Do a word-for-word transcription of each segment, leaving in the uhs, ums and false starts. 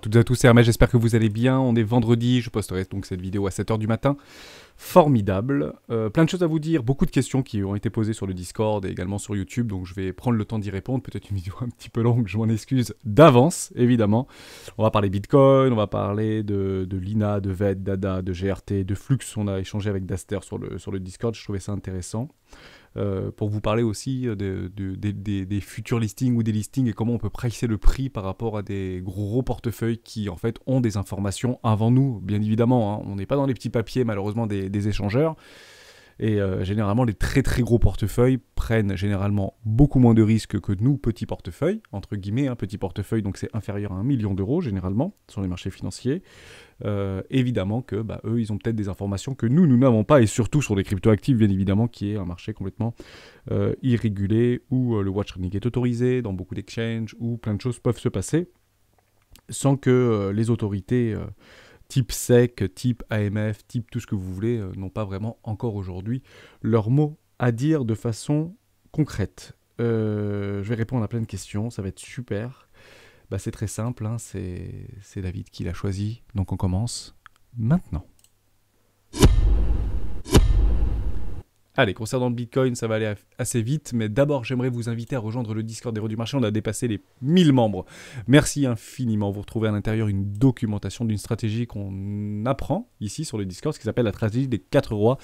à toutes et à tous, c'est Hermès, j'espère que vous allez bien. On est vendredi, je posterai donc cette vidéo à sept heures du matin. Formidable. Euh, plein de choses à vous dire, beaucoup de questions qui ont été posées sur le Discord et également sur YouTube, donc je vais prendre le temps d'y répondre. Peut-être une vidéo un petit peu longue, je m'en excuse d'avance, évidemment. On va parler Bitcoin, on va parler de, de Lina, de V E T, d'A D A, de G R T, de Flux. On a échangé avec Daster sur le, sur le Discord, je trouvais ça intéressant. Euh, pour vous parler aussi de, de, de, de, des futurs listings ou des listings et comment on peut pricer le prix par rapport à des gros portefeuilles qui en fait ont des informations avant nous, bien évidemment, hein. On n'est pas dans les petits papiers malheureusement des, des échangeurs et euh, généralement les très très gros portefeuilles prennent généralement beaucoup moins de risques que nous, petits portefeuilles, entre guillemets, hein, petits portefeuilles, donc c'est inférieur à un million d'euros généralement sur les marchés financiers. Euh, évidemment que bah, eux ils ont peut-être des informations que nous nous n'avons pas, et surtout sur les crypto-actifs bien évidemment, qui est un marché complètement euh, irrégulé où euh, le watch trading est autorisé dans beaucoup d'exchanges, où plein de choses peuvent se passer sans que euh, les autorités euh, type S E C, type A M F, type tout ce que vous voulez euh, n'ont pas vraiment encore aujourd'hui leur mot à dire de façon concrète. Euh, je vais répondre à plein de questions, ça va être super. Bah c'est très simple, hein, c'est David qui l'a choisi, donc on commence maintenant. Allez, concernant le Bitcoin, ça va aller assez vite, mais d'abord j'aimerais vous inviter à rejoindre le Discord des Rois du marché, on a dépassé les mille membres. Merci infiniment, vous retrouvez à l'intérieur une documentation d'une stratégie qu'on apprend ici sur le Discord, ce qui s'appelle la stratégie des quatre rois,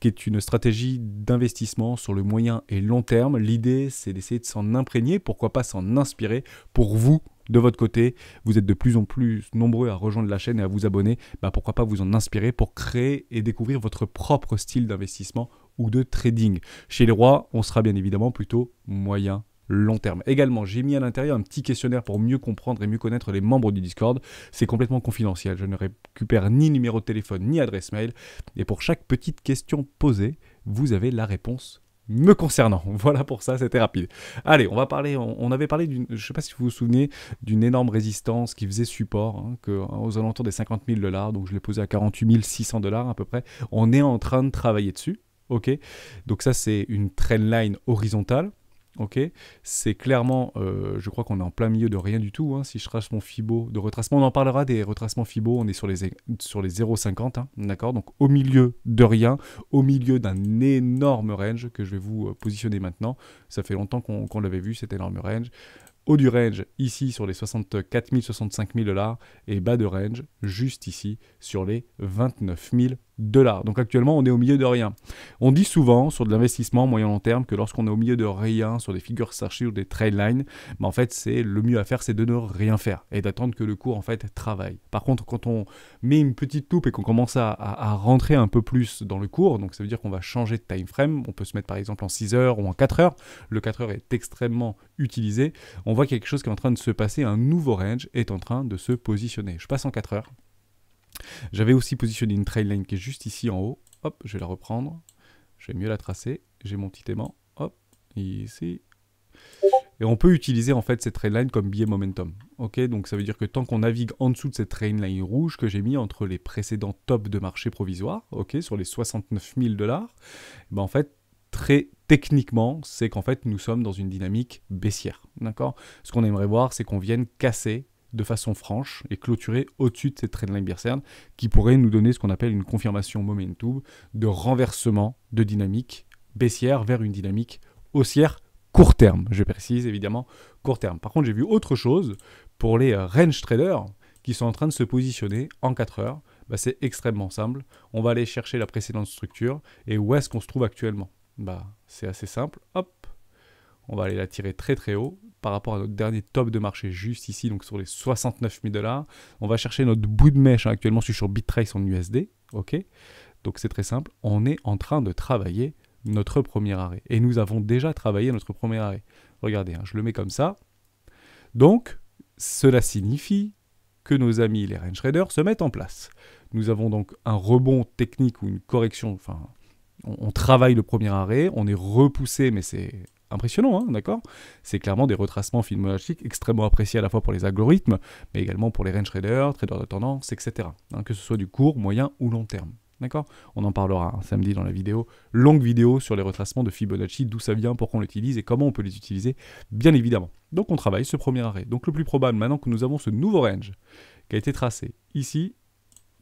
qui est une stratégie d'investissement sur le moyen et long terme. L'idée c'est d'essayer de s'en imprégner, pourquoi pas s'en inspirer pour vous. De votre côté, vous êtes de plus en plus nombreux à rejoindre la chaîne et à vous abonner. Bah pourquoi pas vous en inspirer pour créer et découvrir votre propre style d'investissement ou de trading. Chez les Rois, on sera bien évidemment plutôt moyen long terme. Également, j'ai mis à l'intérieur un petit questionnaire pour mieux comprendre et mieux connaître les membres du Discord. C'est complètement confidentiel. Je ne récupère ni numéro de téléphone ni adresse mail. Et pour chaque petite question posée, vous avez la réponse me concernant. Voilà pour ça, c'était rapide. Allez, on va parler, on, on avait parlé d'une, je sais pas si vous vous souvenez, d'une énorme résistance qui faisait support, hein, que, aux alentours des cinquante mille dollars, donc je l'ai posé à quarante-huit mille six cents dollars à peu près. On est en train de travailler dessus, ok? Donc ça, c'est une trendline horizontale, ok? C'est clairement, euh, je crois qu'on est en plein milieu de rien du tout, hein, si je trace mon Fibo de retracement, on en parlera des retracements Fibo, on est sur les, sur les zéro virgule cinquante, hein, d'accord? Donc au milieu de rien, au milieu d'un énorme range que je vais vous positionner maintenant. Ça fait longtemps qu'on qu'on l'avait vu, cet énorme range. Haut du range, ici sur les soixante-quatre mille, soixante-cinq mille dollars, et bas de range, juste ici, sur les vingt-neuf mille dollars. Donc actuellement, on est au milieu de rien. On dit souvent, sur de l'investissement moyen-long terme, que lorsqu'on est au milieu de rien, sur des figures archi ou des trail lines, bah en fait, c'est le mieux à faire, c'est de ne rien faire, et d'attendre que le cours, en fait, travaille. Par contre, quand on met une petite loupe et qu'on commence à, à, à rentrer un peu plus dans le cours, donc ça veut dire qu'on va changer de time frame, on peut se mettre par exemple en six heures ou en quatre heures, le quatre heures est extrêmement utilisé, on voit quelque chose qui est en train de se passer, un nouveau range est en train de se positionner. Je passe en quatre heures. J'avais aussi positionné une trail line qui est juste ici en haut. Hop, je vais la reprendre. Je vais mieux la tracer. J'ai mon petit aimant. Hop, ici. Et on peut utiliser en fait cette trail line comme biais momentum. Ok, donc ça veut dire que tant qu'on navigue en dessous de cette trail line rouge que j'ai mis entre les précédents tops de marché provisoire, ok, sur les soixante-neuf mille dollars, ben en fait, très techniquement, c'est qu'en fait, nous sommes dans une dynamique baissière. D'accord? Ce qu'on aimerait voir, c'est qu'on vienne casser de façon franche et clôturer au-dessus de cette trendline baissière qui pourrait nous donner ce qu'on appelle une confirmation momentum de renversement de dynamique baissière vers une dynamique haussière court terme. Je précise évidemment court terme. Par contre, j'ai vu autre chose pour les range traders qui sont en train de se positionner en quatre heures. Bah, c'est extrêmement simple. On va aller chercher la précédente structure et où est-ce qu'on se trouve actuellement? Bah, c'est assez simple. Hop, on va aller la tirer très très haut par rapport à notre dernier top de marché juste ici, donc sur les soixante-neuf mille dollars. On va chercher notre bout de mèche. Actuellement, je suis sur Bittrex en U S D. Ok, donc c'est très simple. On est en train de travailler notre premier arrêt. Et nous avons déjà travaillé notre premier arrêt. Regardez, hein, je le mets comme ça. Donc, cela signifie que nos amis les range traders se mettent en place. Nous avons donc un rebond technique ou une correction. Enfin, on, on travaille le premier arrêt. On est repoussé, mais c'est impressionnant, hein, d'accord? C'est clairement des retracements filmologiques extrêmement appréciés à la fois pour les algorithmes, mais également pour les range traders, traders de tendance, et cetera. Hein, que ce soit du court, moyen ou long terme, d'accord? On en parlera hein, samedi dans la vidéo, longue vidéo sur les retracements de Fibonacci, d'où ça vient, pourquoi on l'utilise et comment on peut les utiliser, bien évidemment. Donc on travaille ce premier arrêt. Donc le plus probable, maintenant que nous avons ce nouveau range, qui a été tracée ici.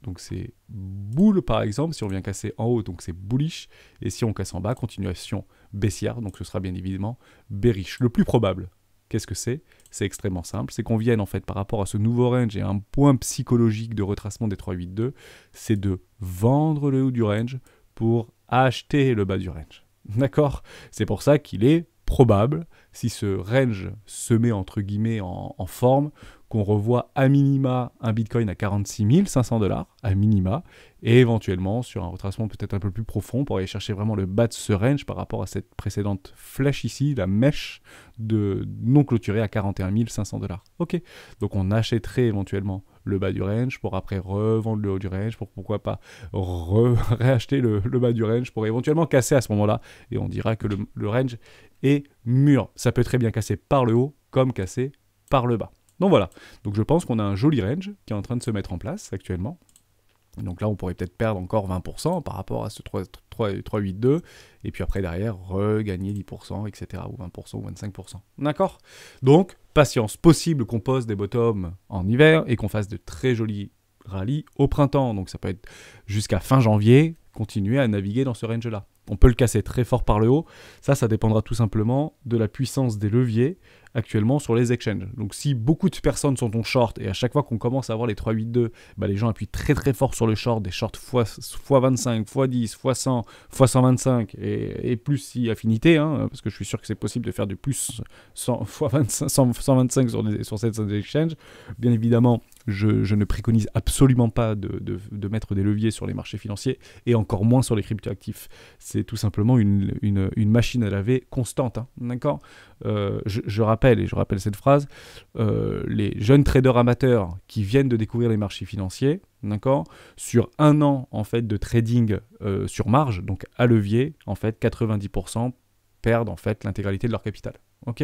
Donc c'est boule par exemple, si on vient casser en haut, donc c'est bullish, et si on casse en bas, continuation baissière, donc ce sera bien évidemment bearish. Le plus probable, qu'est-ce que c'est? C'est extrêmement simple, c'est qu'on vienne en fait par rapport à ce nouveau range et à un point psychologique de retracement des trois cent quatre-vingt-deux, c'est de vendre le haut du range pour acheter le bas du range. D'accord? C'est pour ça qu'il est probable, si ce range se met entre guillemets en, en forme, qu'on revoit à minima un Bitcoin à quarante-six mille cinq cents dollars, à minima, et éventuellement sur un retracement peut-être un peu plus profond pour aller chercher vraiment le bas de ce range par rapport à cette précédente flèche ici, la mèche de non clôturée à quarante et un mille cinq cents dollars. Ok, donc on achèterait éventuellement le bas du range pour après revendre le haut du range, pour pourquoi pas réacheter le, le bas du range pour éventuellement casser à ce moment-là, et on dira que le, le range est mûr. Ça peut très bien casser par le haut comme casser par le bas. Donc voilà, donc je pense qu'on a un joli range qui est en train de se mettre en place actuellement. Donc là, on pourrait peut-être perdre encore vingt pour cent par rapport à ce trois virgule huit deux, et puis après derrière, regagner dix pour cent, et cetera, ou vingt pour cent, ou vingt-cinq pour cent. D'accord? Donc, patience, possible qu'on pose des bottoms en hiver et qu'on fasse de très jolis rallyes au printemps. Donc ça peut être jusqu'à fin janvier, continuer à naviguer dans ce range-là. On peut le casser très fort par le haut. Ça, ça dépendra tout simplement de la puissance des leviers actuellement sur les exchanges. Donc si beaucoup de personnes sont en short et à chaque fois qu'on commence à avoir les trois cent quatre-vingt-deux, bah, les gens appuient très très fort sur le short, des shorts fois vingt-cinq, fois dix, fois cent, fois cent vingt-cinq et, et plus si affinité, hein, parce que je suis sûr que c'est possible de faire du plus cent, fois vingt-cinq, cent, cent vingt-cinq sur, des, sur cette exchange. Bien évidemment, je, je ne préconise absolument pas de, de, de mettre des leviers sur les marchés financiers et encore moins sur les cryptoactifs. C'est tout simplement une, une, une machine à laver constante, hein, d'accord? euh, je, je rappelle et je rappelle cette phrase, euh, les jeunes traders amateurs qui viennent de découvrir les marchés financiers, d'accord, sur un an en fait de trading euh, sur marge, donc à levier, en fait quatre-vingt-dix pour cent perdent en fait l'intégralité de leur capital. Ok,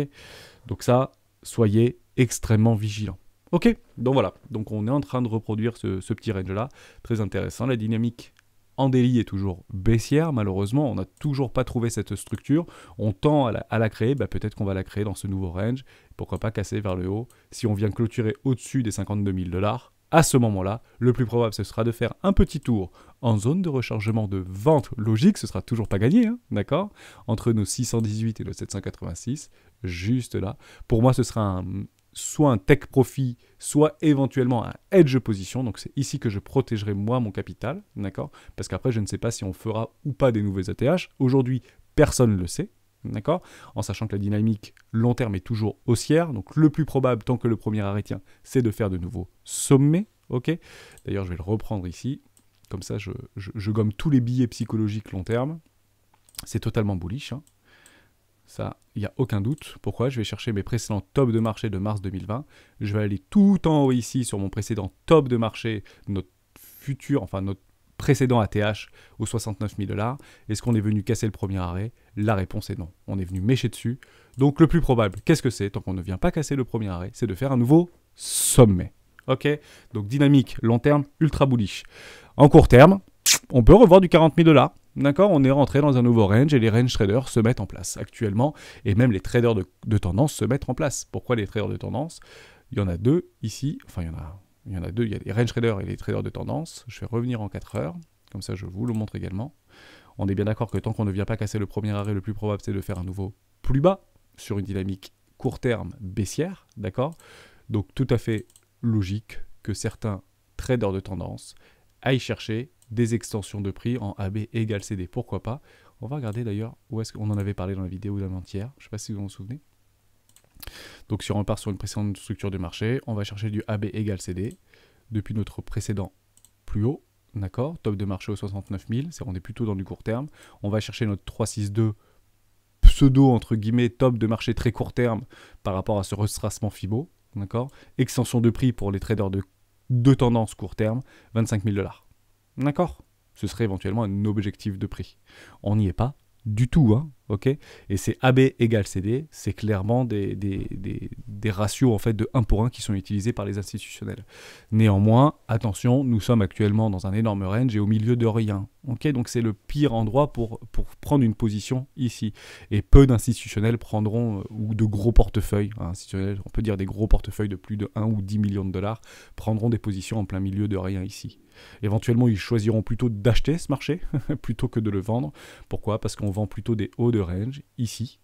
donc ça, soyez extrêmement vigilants. Ok, donc voilà, donc on est en train de reproduire ce, ce petit range là, très intéressant, la dynamique en daily est toujours baissière, malheureusement, on n'a toujours pas trouvé cette structure, on tend à la, à la créer, bah peut-être qu'on va la créer dans ce nouveau range, pourquoi pas casser vers le haut, si on vient clôturer au-dessus des cinquante-deux mille dollars, à ce moment-là, le plus probable, ce sera de faire un petit tour en zone de rechargement de vente logique, ce sera toujours pas gagné, hein, d'accord? Entre nos six cent dix-huit et nos sept cent quatre-vingt-six, juste là, pour moi, ce sera un... soit un take profit, soit éventuellement un hedge position. Donc c'est ici que je protégerai moi mon capital, d'accord? Parce qu'après je ne sais pas si on fera ou pas des nouveaux A T H. Aujourd'hui personne ne le sait, d'accord? En sachant que la dynamique long terme est toujours haussière. Donc le plus probable tant que le premier arrêt tient, c'est de faire de nouveaux sommets, ok? D'ailleurs je vais le reprendre ici, comme ça je, je, je gomme tous les billets psychologiques long terme. C'est totalement bullish, hein. Ça, il n'y a aucun doute. Pourquoi? Je vais chercher mes précédents tops de marché de mars deux mille vingt. Je vais aller tout en haut ici sur mon précédent top de marché, notre futur, enfin notre précédent A T H aux soixante-neuf mille dollars. Est-ce qu'on est venu casser le premier arrêt? La réponse est non. On est venu mécher dessus. Donc le plus probable, qu'est-ce que c'est? Tant qu'on ne vient pas casser le premier arrêt, c'est de faire un nouveau sommet. Ok? Donc dynamique, long terme, ultra bullish. En court terme, on peut revoir du quarante mille dollars. D'accord, on est rentré dans un nouveau range et les range traders se mettent en place actuellement et même les traders de, de tendance se mettent en place. Pourquoi les traders de tendance? Il y en a deux ici, enfin il y en a, il y en a deux, il y a les range traders et les traders de tendance. Je vais revenir en quatre heures, comme ça je vous le montre également. On est bien d'accord que tant qu'on ne vient pas casser le premier arrêt, le plus probable c'est de faire un nouveau plus bas sur une dynamique court terme baissière, d'accord? Donc tout à fait logique que certains traders de tendance aillent chercher des extensions de prix en A B égale C D, pourquoi pas. On va regarder d'ailleurs où est-ce qu'on en avait parlé dans la vidéo d'avant-hier, je ne sais pas si vous vous en souvenez. Donc si on repart sur une précédente structure de marché, on va chercher du A B égale C D depuis notre précédent plus haut, d'accord, top de marché aux soixante-neuf mille, c'est on est plutôt dans du court terme. On va chercher notre trois cent soixante-deux pseudo entre guillemets top de marché très court terme par rapport à ce retracement Fibo, d'accord, extension de prix pour les traders de, de tendance court terme, vingt-cinq mille dollars. D'accord? Ce serait éventuellement un objectif de prix. On n'y est pas du tout, hein. ok, et c'est A B égale C D, c'est clairement des, des, des, des ratios en fait de un pour un qui sont utilisés par les institutionnels. Néanmoins, attention, nous sommes actuellement dans un énorme range et au milieu de rien, ok, donc c'est le pire endroit pour, pour prendre une position ici, et peu d'institutionnels prendront, euh, ou de gros portefeuilles, hein, institutionnels, on peut dire des gros portefeuilles de plus de un ou dix millions de dollars, prendront des positions en plein milieu de rien ici. Éventuellement, ils choisiront plutôt d'acheter ce marché plutôt que de le vendre. Pourquoi? Parce qu'on vend plutôt des hauts de range ici,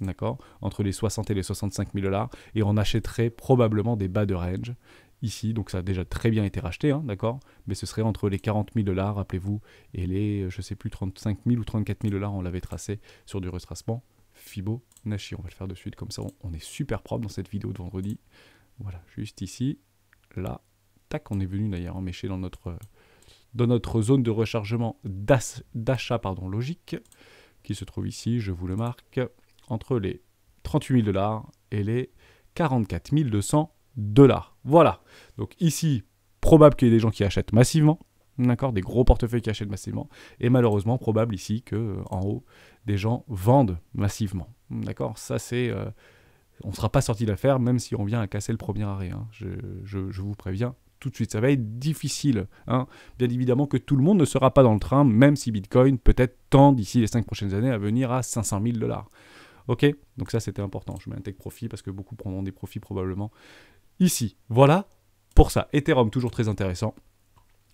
d'accord, entre les soixante et les soixante-cinq mille dollars, et on achèterait probablement des bas de range ici. Donc ça a déjà très bien été racheté, hein, d'accord, mais ce serait entre les quarante mille dollars, rappelez-vous, et les, je sais plus, trente-cinq mille ou trente-quatre mille dollars, on l'avait tracé sur du retracement Fibonacci. On va le faire de suite, comme ça on est super propre dans cette vidéo de vendredi. Voilà, juste ici, là. Tac, on est venu d'ailleurs emmécher dans notre, dans notre zone de rechargement d'achat logique, qui se trouve ici, je vous le marque, entre les trente-huit mille dollars et les quarante-quatre mille deux cents dollars. Voilà, donc ici, probable qu'il y ait des gens qui achètent massivement, d'accord, des gros portefeuilles qui achètent massivement, et malheureusement, probable ici qu'en haut, des gens vendent massivement, d'accord, ça c'est... Euh, on ne sera pas sorti d'affaire, même si on vient à casser le premier arrêt, hein. je, je, je vous préviens. Tout de suite, ça va être difficile, hein. Bien évidemment que tout le monde ne sera pas dans le train, même si Bitcoin peut-être tend d'ici les cinq prochaines années à venir à cinq cent mille dollars. Ok, donc ça c'était important. Je mets un take profit parce que beaucoup prendront des profits probablement ici. Voilà pour ça. Ethereum toujours très intéressant.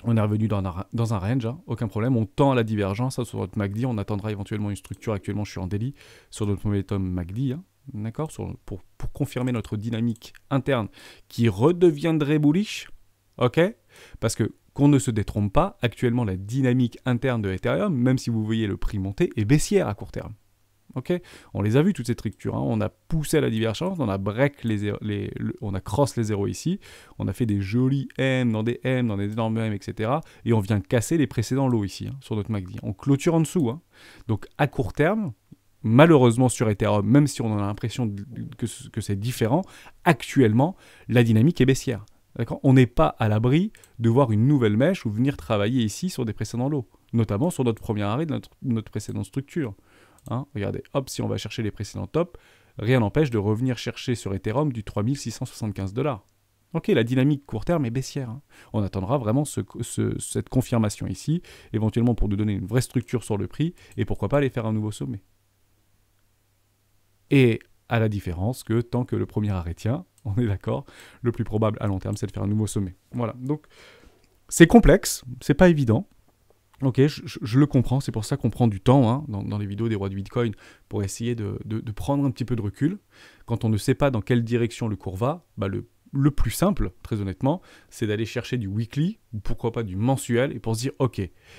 On est revenu dans un, dans un range, hein, aucun problème. On tend à la divergence sur notre M A C D. On attendra éventuellement une structure. Actuellement, je suis en daily sur notre momentum M A C D. Hein. D'accord, pour, pour confirmer notre dynamique interne qui redeviendrait bullish. Ok, parce que qu'on ne se détrompe pas, actuellement la dynamique interne de Ethereum, même si vous voyez le prix monter, est baissière à court terme. Ok, on les a vus toutes ces structures, hein. On a poussé à la divergence, on a break les, les, le, on a cross les zéros ici, on a fait des jolis M dans des M, dans des énormes M, et cetera. Et on vient casser les précédents lots ici, hein, sur notre M A C D. On clôture en dessous, hein. Donc à court terme, malheureusement sur Ethereum, même si on a l'impression que, que c'est différent, actuellement la dynamique est baissière. On n'est pas à l'abri de voir une nouvelle mèche ou venir travailler ici sur des précédents lots, notamment sur notre premier arrêt de notre, notre précédente structure. Hein, regardez, hop, si on va chercher les précédents tops, rien n'empêche de revenir chercher sur Ethereum du trois mille six cent soixante-quinze dollars. Ok, la dynamique court terme est baissière. Hein. On attendra vraiment ce, ce, cette confirmation ici, éventuellement pour nous donner une vraie structure sur le prix, et pourquoi pas aller faire un nouveau sommet. Et à la différence que tant que le premier arrêt tient, on est d'accord, le plus probable à long terme, c'est de faire un nouveau sommet. Voilà, donc c'est complexe, c'est pas évident. Ok, je, je, je le comprends, c'est pour ça qu'on prend du temps, hein, dans, dans les vidéos des rois du Bitcoin, pour essayer de, de, de prendre un petit peu de recul. Quand on ne sait pas dans quelle direction le cours va, bah le, le plus simple, très honnêtement, c'est d'aller chercher du weekly, ou pourquoi pas du mensuel, et pour se dire, ok,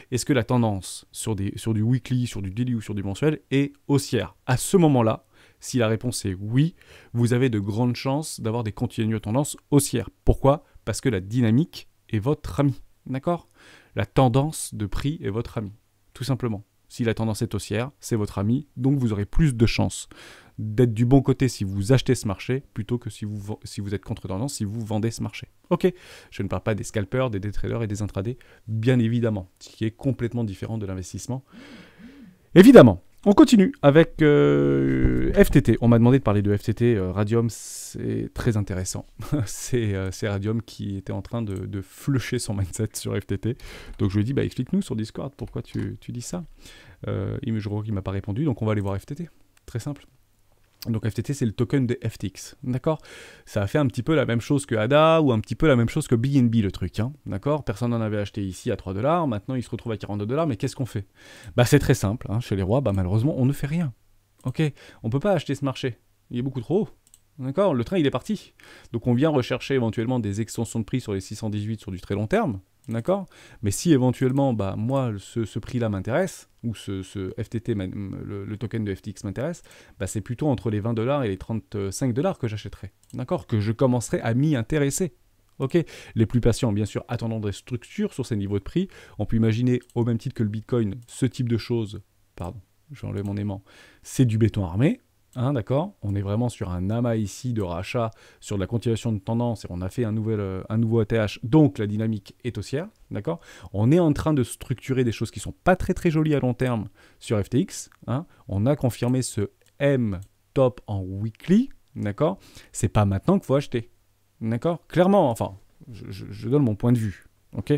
est-ce que la tendance sur, des, sur du weekly, sur du daily ou sur du mensuel est haussière? À ce moment-là, si la réponse est oui, vous avez de grandes chances d'avoir des continues tendances haussières. Pourquoi? Parce que la dynamique est votre ami, d'accord? La tendance de prix est votre ami, tout simplement. Si la tendance est haussière, c'est votre ami, donc vous aurez plus de chances d'être du bon côté si vous achetez ce marché, plutôt que si vous, si vous êtes contre-tendance, si vous vendez ce marché. Ok, je ne parle pas des scalpers, des day traders et des intradés, bien évidemment, ce qui est complètement différent de l'investissement. Évidemment. On continue avec euh, F T T. On m'a demandé de parler de F T T. Euh, Radium, c'est très intéressant. c'est euh, Radium qui était en train de, de flusher son mindset sur F T T. Donc je lui ai dit, bah, explique-nous sur Discord pourquoi tu, tu dis ça. Euh, il ne m'a pas répondu, donc on va aller voir F T T. Très simple. Donc F T T, c'est le token de F T X, d'accord? Ça a fait un petit peu la même chose que A D A ou un petit peu la même chose que B N B, le truc, hein, d'accord? Personne n'en avait acheté ici à trois dollars, maintenant il se retrouve à quarante-deux dollars, mais qu'est-ce qu'on fait? Bah c'est très simple, hein, chez les rois, bah, malheureusement, on ne fait rien, ok? On ne peut pas acheter ce marché, il est beaucoup trop haut, d'accord? Le train, il est parti. Donc on vient rechercher éventuellement des extensions de prix sur les six cent dix-huit sur du très long terme, d'accord? Mais si éventuellement, bah, moi, ce, ce prix-là m'intéresse, ou ce, ce F T T, le, le token de F T X m'intéresse, bah c'est plutôt entre les vingt dollars et les trente-cinq dollars que j'achèterai, d'accord? Que je commencerai à m'y intéresser, ok? Les plus patients, bien sûr, attendant des structures sur ces niveaux de prix. On peut imaginer, au même titre que le Bitcoin, ce type de choses, pardon, j'ai enlevé mon aimant, c'est du béton armé, Hein, d'accord, on est vraiment sur un amas ici de rachat, sur de la continuation de tendance, et on a fait un, nouvel, euh, un nouveau A T H, donc la dynamique est haussière, d'accord. On est en train de structurer des choses qui ne sont pas très très jolies à long terme sur F T X, hein. On a confirmé ce M top en weekly, d'accord. C'est pas maintenant qu'il faut acheter, d'accord. Clairement, enfin, je, je, je donne mon point de vue, ok.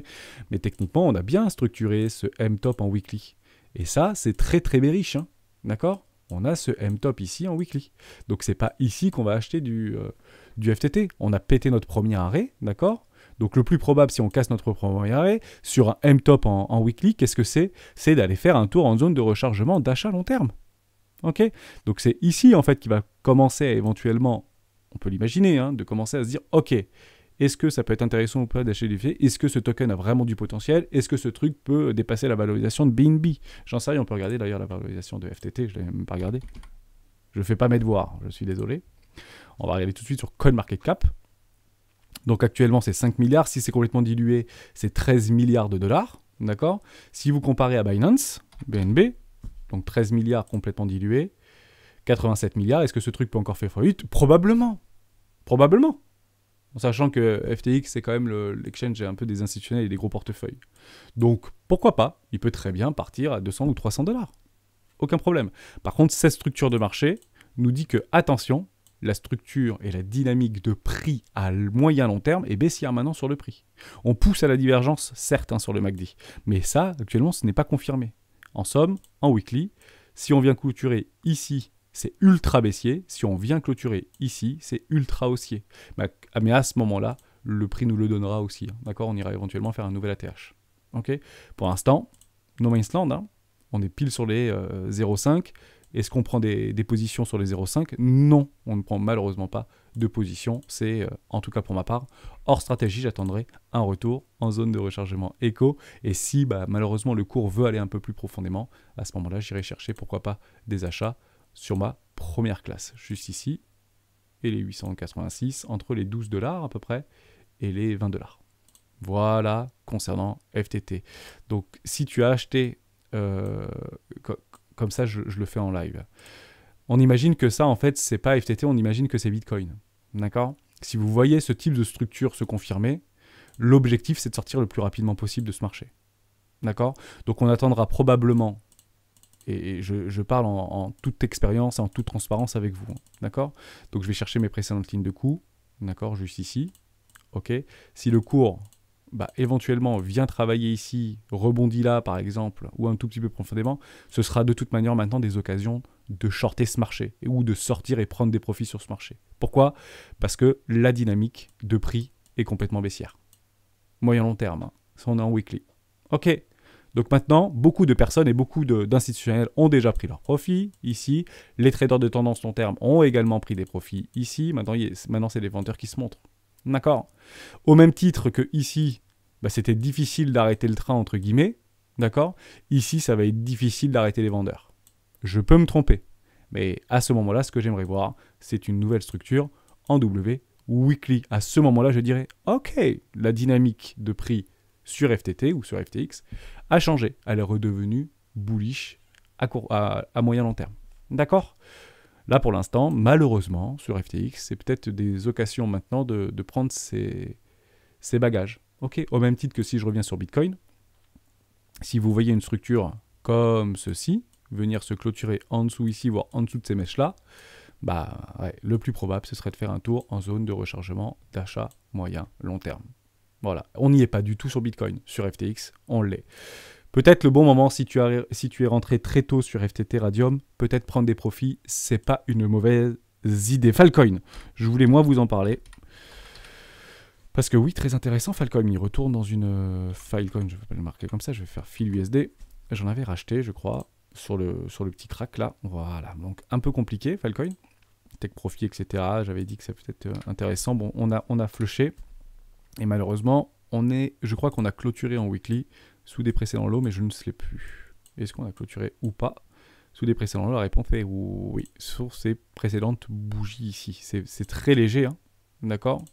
Mais techniquement, on a bien structuré ce M top en weekly, et ça, c'est très très bearish, hein, d'accord. On a ce M-top ici en weekly. Donc, ce n'est pas ici qu'on va acheter du, euh, du F T T. On a pété notre premier arrêt, d'accord? Donc, le plus probable, si on casse notre premier arrêt, sur un M-top en, en weekly, qu'est-ce que c'est? C'est d'aller faire un tour en zone de rechargement d'achat long terme. Ok? Donc, c'est ici, en fait, qu'il va commencer à éventuellement, on peut l'imaginer, hein, de commencer à se dire, ok, est-ce que ça peut être intéressant ou pas d'acheter du F T T? Est-ce que ce token a vraiment du potentiel? Est-ce que ce truc peut dépasser la valorisation de B N B? J'en sais rien, on peut regarder d'ailleurs la valorisation de F T T, je ne l'ai même pas regardé. Je ne fais pas mes devoirs, je suis désolé. On va regarder tout de suite sur CoinMarketCap. Donc actuellement, c'est cinq milliards. Si c'est complètement dilué, c'est treize milliards de dollars. D'accord? Si vous comparez à Binance, B N B, donc treize milliards complètement dilués, quatre-vingt-sept milliards. Est-ce que ce truc peut encore faire fois huit? Probablement. Probablement. En sachant que F T X, c'est quand même l'exchange le, un peu des institutionnels et des gros portefeuilles. Donc, pourquoi pas? Il peut très bien partir à deux cents ou trois cents dollars. Aucun problème. Par contre, cette structure de marché nous dit que, attention, la structure et la dynamique de prix à moyen long terme est baissière maintenant sur le prix. On pousse à la divergence, certes, hein, sur le M A C D. Mais ça, actuellement, ce n'est pas confirmé. En somme, en weekly, si on vient clôturer ici, c'est ultra baissier. Si on vient clôturer ici, c'est ultra haussier. Mais à ce moment-là, le prix nous le donnera aussi. Hein, d'accord, on ira éventuellement faire un nouvel A T H. Okay, pour l'instant, no man's land, hein, on est pile sur les euh, zéro virgule cinq. Est-ce qu'on prend des, des positions sur les zéro virgule cinq? Non, on ne prend malheureusement pas de position. C'est, euh, en tout cas pour ma part, hors stratégie, j'attendrai un retour en zone de rechargement éco. Et si bah, malheureusement le cours veut aller un peu plus profondément, à ce moment-là, j'irai chercher, pourquoi pas, des achats sur ma première classe, juste ici, et les huit cent quatre-vingt-six, entre les douze dollars à peu près, et les vingt dollars. Voilà, concernant F T T. Donc, si tu as acheté, euh, co comme ça, je, je le fais en live. On imagine que ça, en fait, c'est pas F T T, on imagine que c'est Bitcoin. D'accord? Si vous voyez ce type de structure se confirmer, l'objectif, c'est de sortir le plus rapidement possible de ce marché. D'accord? Donc, on attendra probablement... Et je, je parle en, en toute expérience, en toute transparence avec vous, hein, d'accord? Donc, je vais chercher mes précédentes lignes de coût, d'accord, juste ici, ok? Si le cours, bah, éventuellement, vient travailler ici, rebondit là, par exemple, ou un tout petit peu profondément, ce sera de toute manière maintenant des occasions de shorter ce marché, ou de sortir et prendre des profits sur ce marché. Pourquoi? Parce que la dynamique de prix est complètement baissière. Moyen long terme, hein, ça on est en weekly. Ok? Donc maintenant, beaucoup de personnes et beaucoup d'institutionnels ont déjà pris leurs profits ici. Les traders de tendance long terme ont également pris des profits ici. Maintenant, maintenant c'est les vendeurs qui se montrent. D'accord? Au même titre que ici, bah, c'était difficile d'arrêter le train, entre guillemets. D'accord? Ici, ça va être difficile d'arrêter les vendeurs. Je peux me tromper. Mais à ce moment-là, ce que j'aimerais voir, c'est une nouvelle structure en W weekly. À ce moment-là, je dirais, ok, la dynamique de prix sur F T T ou sur F T X, a changé. Elle est redevenue bullish à, court, à, à moyen long terme. D'accord? Là, pour l'instant, malheureusement, sur F T X, c'est peut-être des occasions maintenant de, de prendre ses, ses bagages. Okay? Au même titre que si je reviens sur Bitcoin, si vous voyez une structure comme ceci, venir se clôturer en dessous ici, voire en dessous de ces mèches-là, bah, ouais, le plus probable, ce serait de faire un tour en zone de rechargement d'achat moyen long terme. Voilà, on n'y est pas du tout sur Bitcoin. Sur F T X, on l'est. Peut-être le bon moment, si tu, as, si tu es rentré très tôt sur F T T Radium, peut-être prendre des profits, c'est pas une mauvaise idée. Filecoin, je voulais moi vous en parler. Parce que oui, très intéressant, Filecoin, il retourne dans une... Filecoin, je ne vais pas le marquer comme ça, je vais faire fil U S D. J'en avais racheté, je crois, sur le, sur le petit crack là. Voilà, donc un peu compliqué, Filecoin. Tech Profit, et cetera. J'avais dit que ça peut être intéressant. Bon, on a, on a flushé. Et malheureusement, on est, je crois qu'on a clôturé en weekly sous des précédents lots, mais je ne sais plus. Est-ce qu'on a clôturé ou pas sous des précédents lots? La réponse est oui, sur ces précédentes bougies ici. C'est très léger, hein, d'accord?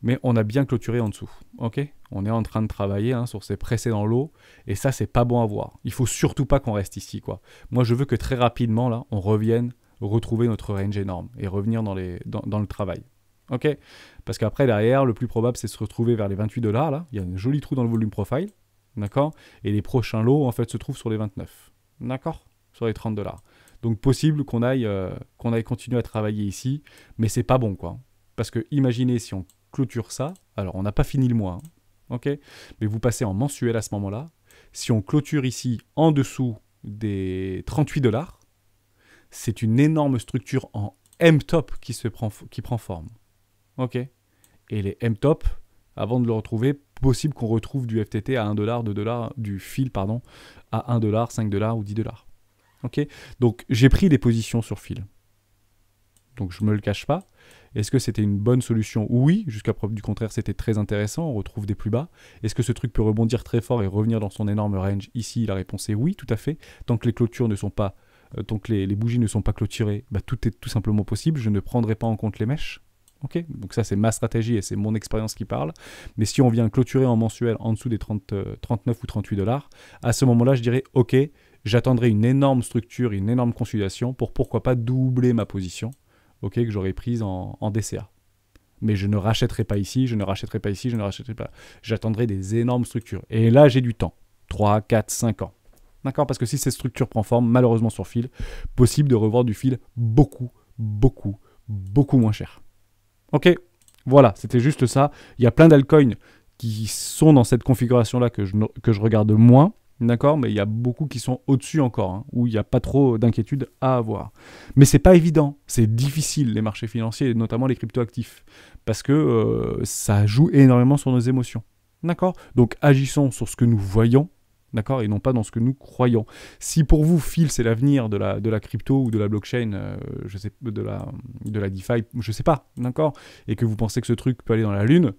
Mais on a bien clôturé en dessous, ok? On est en train de travailler, hein, sur ces précédents lots, et ça, c'est pas bon à voir. Il faut surtout pas qu'on reste ici, quoi. Moi, je veux que très rapidement, là, on revienne retrouver notre range énorme et revenir dans, les, dans, dans le travail. Okay, parce qu'après, derrière, le plus probable, c'est de se retrouver vers les vingt-huit dollars. Là, il y a un joli trou dans le volume profile. D'accord. Et les prochains lots, en fait, se trouvent sur les vingt-neuf. D'accord. Sur les trente dollars. Donc, possible qu'on aille, euh, qu'on aille continuer à travailler ici. Mais c'est pas bon, quoi. Parce que, imaginez, si on clôture ça, alors, on n'a pas fini le mois. Hein, ok. Mais vous passez en mensuel à ce moment-là. Si on clôture ici, en dessous des trente-huit dollars, c'est une énorme structure en M-top qui, se prend, qui prend forme. Ok. Et les M-top, avant de le retrouver, possible qu'on retrouve du F T T à un dollar, deux dollars, du fil, pardon, à un dollar, cinq dollars ou dix dollars. Ok. Donc, j'ai pris des positions sur fil. Donc, je ne me le cache pas. Est-ce que c'était une bonne solution? Oui, jusqu'à preuve du contraire, c'était très intéressant. On retrouve des plus bas. Est-ce que ce truc peut rebondir très fort et revenir dans son énorme range? Ici, la réponse est oui, tout à fait. Tant que les clôtures ne sont pas, euh, tant que les, les bougies ne sont pas clôturées, bah, tout est tout simplement possible. Je ne prendrai pas en compte les mèches. Okay, donc ça c'est ma stratégie et c'est mon expérience qui parle. Mais si on vient clôturer en mensuel en dessous des trente, trente-neuf ou trente-huit dollars, à ce moment-là, je dirais ok, j'attendrai une énorme structure, une énorme consolidation pour pourquoi pas doubler ma position, ok, que j'aurais prise en, en D C A. Mais je ne rachèterai pas ici, je ne rachèterai pas ici, je ne rachèterai pas. J'attendrai des énormes structures. Et là, j'ai du temps, trois, quatre, cinq ans. D'accord, parce que si cette structure prend forme, malheureusement sur fil, possible de revoir du fil beaucoup, beaucoup, beaucoup moins cher. Ok, voilà, c'était juste ça. Il y a plein d'altcoins qui sont dans cette configuration-là que je, que je regarde moins, d'accord, mais il y a beaucoup qui sont au-dessus encore, hein, où il n'y a pas trop d'inquiétude à avoir. Mais c'est pas évident, c'est difficile les marchés financiers, et notamment les crypto-actifs, parce que euh, ça joue énormément sur nos émotions, d'accord. Donc agissons sur ce que nous voyons, d'accord, et non pas dans ce que nous croyons. Si pour vous, Phil, c'est l'avenir de la, de la crypto ou de la blockchain, euh, je sais, de, la, de la DeFi, je sais pas, d'accord, et que vous pensez que ce truc peut aller dans la lune,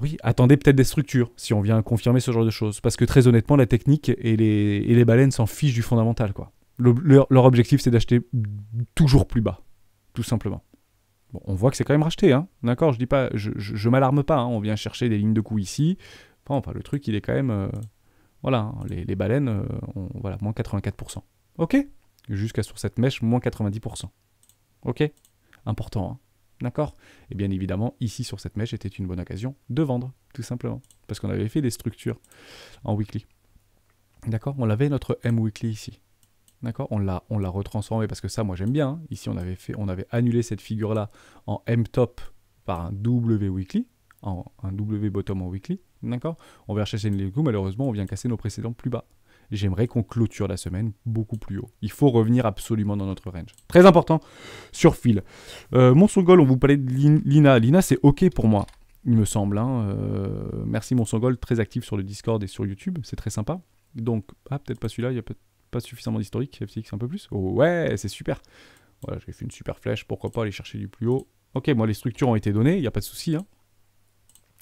oui, attendez peut-être des structures, si on vient confirmer ce genre de choses. Parce que très honnêtement, la technique et les, et les baleines s'en fichent du fondamental, quoi. Le, leur, leur objectif, c'est d'acheter toujours plus bas, tout simplement. Bon, on voit que c'est quand même racheté, hein, d'accord, je dis pas, je, je, je m'alarme pas, hein, on vient chercher des lignes de coups ici. Enfin, enfin, le truc, il est quand même... Euh, Voilà, les, les baleines, euh, ont, voilà, moins quatre-vingt-quatre pour cent. Ok. Jusqu'à sur cette mèche, moins quatre-vingt-dix pour cent. Ok. Important, hein. D'accord. Et bien évidemment, ici, sur cette mèche, était une bonne occasion de vendre, tout simplement. Parce qu'on avait fait des structures en weekly. D'accord. On avait notre M weekly ici. D'accord. On l'a retransformé parce que ça, moi, j'aime bien. Hein. Ici, on avait, fait, on avait annulé cette figure-là en M top par un W weekly, en, un W bottom en weekly. D'accord. On va rechercher une ligne de coup, malheureusement, on vient casser nos précédents plus bas. J'aimerais qu'on clôture la semaine beaucoup plus haut. Il faut revenir absolument dans notre range. Très important sur fil. Euh, Mon Sangol, on vous parlait de Lina. Lina, c'est OK pour moi, il me semble. Hein. Euh, merci Mon Sangol, très actif sur le Discord et sur YouTube. C'est très sympa. Donc, ah, peut-être pas celui-là, il n'y a peut-être pas suffisamment d'historique. F T X un peu plus. Oh, ouais, c'est super. Voilà, j'ai fait une super flèche. Pourquoi pas aller chercher du plus haut. OK, moi, les structures ont été données. Il n'y a pas de souci. Hein.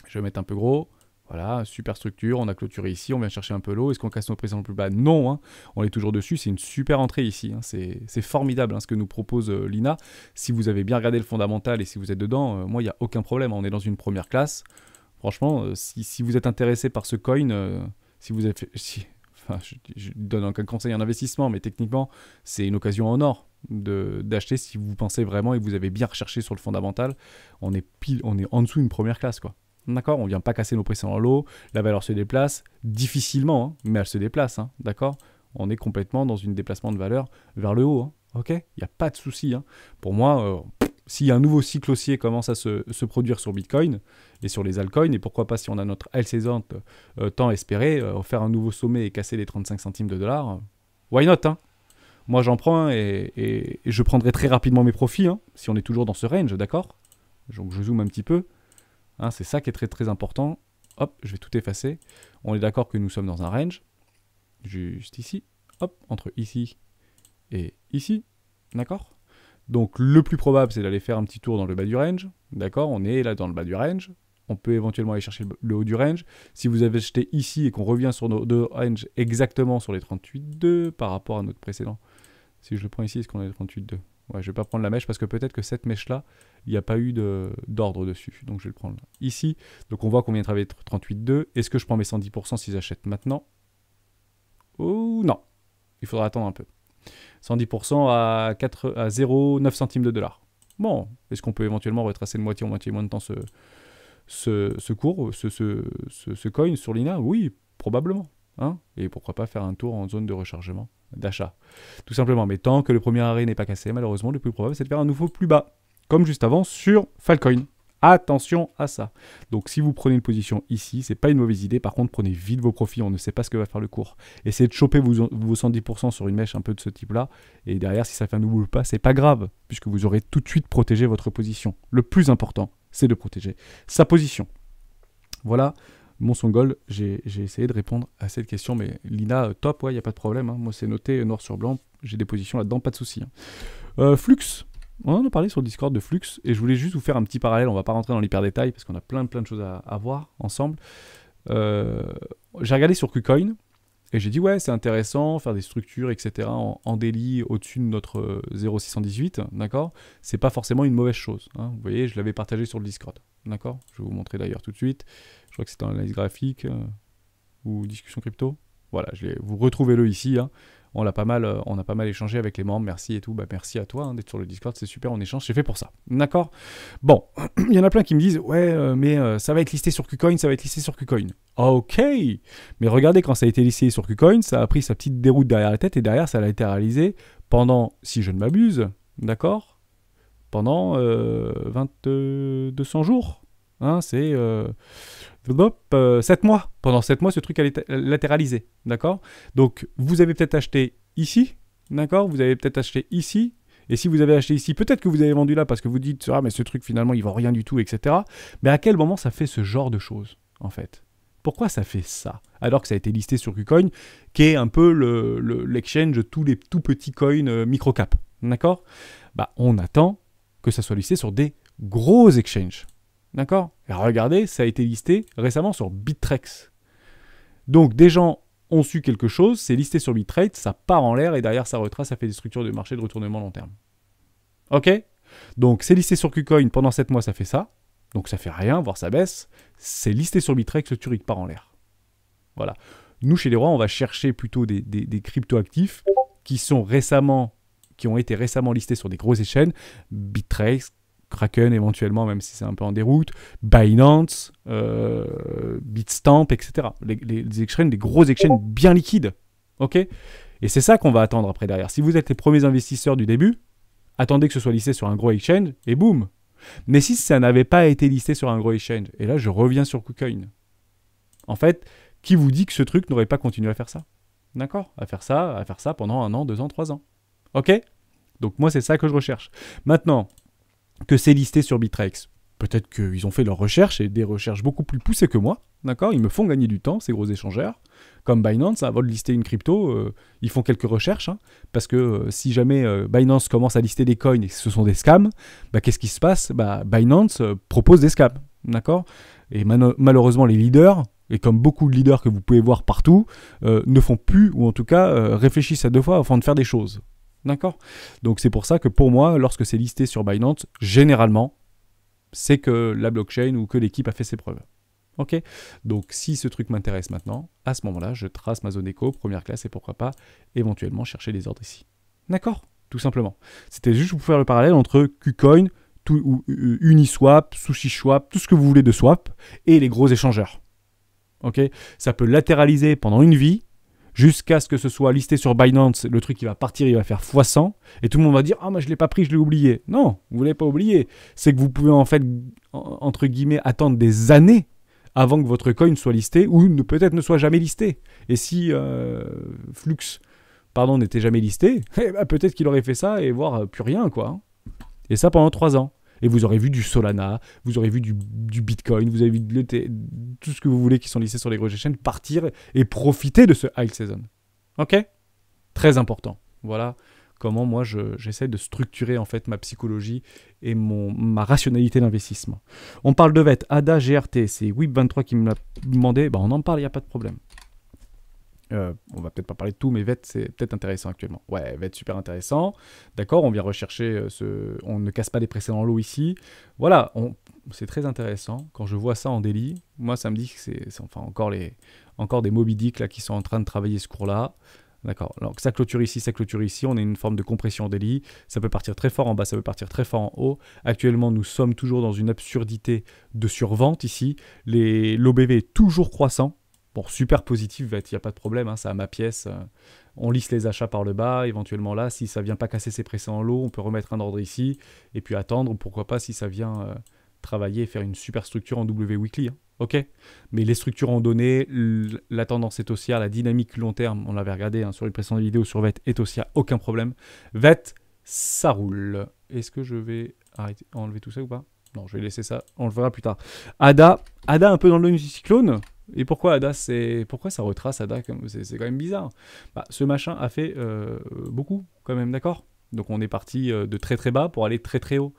Je vais mettre un peu gros. Voilà, super structure, on a clôturé ici, on vient chercher un peu l'eau. Est-ce qu'on casse nos précédents plus bas? Non, hein, on est toujours dessus, c'est une super entrée ici. Hein, c'est formidable hein, ce que nous propose euh, Lina. Si vous avez bien regardé le fondamental et si vous êtes dedans, euh, moi, il n'y a aucun problème. On est dans une première classe. Franchement, euh, si, si vous êtes intéressé par ce coin, euh, si vous avez fait, si, enfin, je ne donne aucun conseil en investissement, mais techniquement, c'est une occasion en or d'acheter si vous pensez vraiment et que vous avez bien recherché sur le fondamental. On est, pile, on est en dessous d'une première classe, quoi. D'accord, on ne vient pas casser nos précédents lots, la valeur se déplace, difficilement, hein, mais elle se déplace, hein, d'accord. On est complètement dans un déplacement de valeur vers le haut, hein, ok. Il n'y a pas de souci. Hein. Pour moi, euh, si un nouveau cycle haussier commence à se, se produire sur Bitcoin et sur les altcoins, et pourquoi pas si on a notre L saison euh, tant espéré, euh, faire un nouveau sommet et casser les trente-cinq centimes de dollars, euh, why not hein. Moi, j'en prends hein, et, et, et je prendrai très rapidement mes profits, hein, si on est toujours dans ce range, d'accord. Donc, je zoome un petit peu. Hein, c'est ça qui est très très important. Hop, je vais tout effacer. On est d'accord que nous sommes dans un range. Juste ici. Hop, entre ici et ici. D'accord. Donc le plus probable, c'est d'aller faire un petit tour dans le bas du range. D'accord, on est là dans le bas du range. On peut éventuellement aller chercher le haut du range. Si vous avez acheté ici et qu'on revient sur nos deux ranges exactement sur les trente-huit virgule deux par rapport à notre précédent. Si je le prends ici, est-ce qu'on a les trente-huit virgule deux ? Ouais, je ne vais pas prendre la mèche parce que peut-être que cette mèche-là, il n'y a pas eu d'ordre de, dessus. Donc, je vais le prendre ici. Donc, on voit qu'on vient de travailler trente-huit virgule deux. Est-ce que je prends mes cent dix pour cent si j'achète maintenant? Oh non. Il faudra attendre un peu. cent dix pour cent à, à zéro virgule neuf centimes de dollars. Bon, est-ce qu'on peut éventuellement retracer de moitié en moitié moins de temps ce, ce, ce cours, ce, ce, ce, ce coin sur Lina? Oui, probablement. Hein, et pourquoi pas faire un tour en zone de rechargement, d'achat, tout simplement. Mais tant que le premier arrêt n'est pas cassé, malheureusement, le plus probable, c'est de faire un nouveau plus bas, comme juste avant sur Filecoin. Attention à ça. Donc si vous prenez une position ici, c'est pas une mauvaise idée. Par contre, prenez vite vos profits, on ne sait pas ce que va faire le cours. Essayez de choper vos, vos cent dix pour cent sur une mèche un peu de ce type-là. Et derrière, si ça fait un double pas, c'est pas grave, puisque vous aurez tout de suite protégé votre position. Le plus important, c'est de protéger sa position. Voilà, Mon Sangol, j'ai essayé de répondre à cette question. Mais Lina, top, ouais, il n'y a pas de problème. Hein. Moi, c'est noté noir sur blanc. J'ai des positions là-dedans, pas de souci. Hein. Euh, Flux. On en a parlé sur le Discord de Flux, et je voulais juste vous faire un petit parallèle, on va pas rentrer dans l'hyper détail, parce qu'on a plein plein de choses à, à voir ensemble. Euh, j'ai regardé sur KuCoin, et j'ai dit ouais, c'est intéressant, faire des structures, et cetera, en, en daily, au-dessus de notre zéro virgule six cent dix-huit, d'accord? C'est pas forcément une mauvaise chose, hein. Vous voyez, je l'avais partagé sur le Discord, d'accord? Je vais vous montrer d'ailleurs tout de suite, je crois que c'était un analyse graphique, euh, ou discussion crypto, voilà, je vous retrouvez-le ici, hein. On a, pas mal, on a pas mal échangé avec les membres, merci et tout. Bah, merci à toi hein, d'être sur le Discord, c'est super, on échange, c'est fait pour ça. D'accord? Bon, il y en a plein qui me disent, ouais, euh, mais euh, ça va être listé sur KuCoin, ça va être listé sur KuCoin. Ok! Mais regardez, quand ça a été listé sur KuCoin, ça a pris sa petite déroute derrière la tête et derrière, ça l'a été réalisé pendant, si je ne m'abuse, d'accord? Pendant euh, deux cents jours. Hein, c'est euh, euh, sept mois. Pendant sept mois, ce truc a latéralisé. D'accord? Donc, vous avez peut-être acheté ici. D'accord? Vous avez peut-être acheté ici. Et si vous avez acheté ici, peut-être que vous avez vendu là parce que vous dites, ah, mais ce truc, finalement, il ne vaut rien du tout, et cetera. Mais à quel moment ça fait ce genre de choses, en fait? Pourquoi ça fait ça? Alors que ça a été listé sur KuCoin, qui est un peu l'exchange le, le, de tous les tout petits coins euh, micro-cap. D'accord? Bah, on attend que ça soit listé sur des gros exchanges. D'accord? Regardez, ça a été listé récemment sur Bittrex. Donc, des gens ont su quelque chose, c'est listé sur Bittrex, ça part en l'air et derrière, ça retrace, ça fait des structures de marché de retournement long terme. Ok? Donc, c'est listé sur KuCoin, pendant sept mois, ça fait ça. Donc, ça fait rien, voire ça baisse. C'est listé sur Bittrex, le truc part en l'air. Voilà. Nous, chez les Rois, on va chercher plutôt des, des, des crypto-actifs qui sont récemment, qui ont été récemment listés sur des grosses échelles. Bittrex, Kraken éventuellement, même si c'est un peu en déroute, Binance, euh, Bitstamp, et cetera. Les, les, les exchanges, des gros exchanges bien liquides. Ok? Et c'est ça qu'on va attendre après derrière. Si vous êtes les premiers investisseurs du début, attendez que ce soit listé sur un gros exchange et boum. Mais si ça n'avait pas été listé sur un gros exchange, et là je reviens sur KuCoin. En fait, qui vous dit que ce truc n'aurait pas continué à faire ça? D'accord? À faire ça, à faire ça pendant un an, deux ans, trois ans. Ok? Donc moi c'est ça que je recherche. Maintenant, que c'est listé sur Bittrex. Peut-être qu'ils ont fait leurs recherches et des recherches beaucoup plus poussées que moi, d'accord? Ils me font gagner du temps, ces gros échangeurs. Comme Binance, avant de lister une crypto, euh, ils font quelques recherches, hein, parce que euh, si jamais euh, Binance commence à lister des coins et que ce sont des scams, bah, qu'est-ce qui se passe? Bah, Binance euh, propose des scams, d'accord? Et malheureusement, les leaders, et comme beaucoup de leaders que vous pouvez voir partout, euh, ne font plus, ou en tout cas, euh, réfléchissent à deux fois avant de faire des choses. D'accord? Donc c'est pour ça que pour moi, lorsque c'est listé sur Binance, généralement, c'est que la blockchain ou que l'équipe a fait ses preuves. Ok? Donc si ce truc m'intéresse maintenant, à ce moment-là, je trace ma zone éco, première classe, et pourquoi pas éventuellement chercher les ordres ici. D'accord? Tout simplement. C'était juste pour faire le parallèle entre KuCoin, tout, ou, euh, Uniswap, SushiSwap, tout ce que vous voulez de swap, et les gros échangeurs. Ok? Ça peut latéraliser pendant une vie, jusqu'à ce que ce soit listé sur Binance, le truc qui va partir, il va faire fois cent, et tout le monde va dire « Ah, moi, je ne l'ai pas pris, je l'ai oublié. » Non, vous ne l'avez pas oublié. C'est que vous pouvez en fait, entre guillemets, attendre des années avant que votre coin soit listé ou peut-être ne soit jamais listé. Et si euh, Flux, pardon, n'était jamais listé, eh ben, peut-être qu'il aurait fait ça et voire euh, plus rien, quoi. Et ça pendant trois ans. Et vous aurez vu du Solana, vous aurez vu du, du Bitcoin, vous avez vu de tout ce que vous voulez qui sont listés sur les grosses chaînes partir et profiter de ce high season. Ok? Très important. Voilà comment moi j'essaie je, de structurer en fait ma psychologie et mon, ma rationalité d'investissement. On parle de V E T, A D A, G R T, c'est Web vingt-trois qui me l'a demandé. Ben, on en parle, il n'y a pas de problème. Euh, on va peut-être pas parler de tout, mais V E T, c'est peut-être intéressant actuellement. Ouais, V E T, super intéressant. D'accord, on vient rechercher ce... On ne casse pas des précédents lots ici. Voilà, on... c'est très intéressant. Quand je vois ça en daily, moi, ça me dit que c'est enfin, encore, les... encore des Moby Dick là, qui sont en train de travailler ce cours-là. D'accord, donc ça clôture ici, ça clôture ici, on a une forme de compression daily, ça peut partir très fort en bas, ça peut partir très fort en haut. Actuellement, nous sommes toujours dans une absurdité de survente ici, l'O B V est toujours croissant, bon, super positif, il n'y a pas de problème, hein, ça a ma pièce, euh, on lisse les achats par le bas, éventuellement là, si ça ne vient pas casser ses précédents lots, on peut remettre un ordre ici, et puis attendre, pourquoi pas, si ça vient euh, travailler et faire une super structure en W weekly, hein. Ok, mais les structures ont donné, la tendance est haussière, la dynamique long terme, on l'avait regardé hein, sur une précédente vidéo sur V E T, est haussière, aucun problème. V E T, ça roule. Est-ce que je vais arrêter, enlever tout ça ou pas? Non, je vais laisser ça, on le verra plus tard. A D A, A D A un peu dans le cyclone. Et pourquoi A D A, c'est pourquoi ça retrace A D A? C'est quand même bizarre. Bah, ce machin a fait euh, beaucoup quand même, d'accord? Donc on est parti de très très bas pour aller très très haut.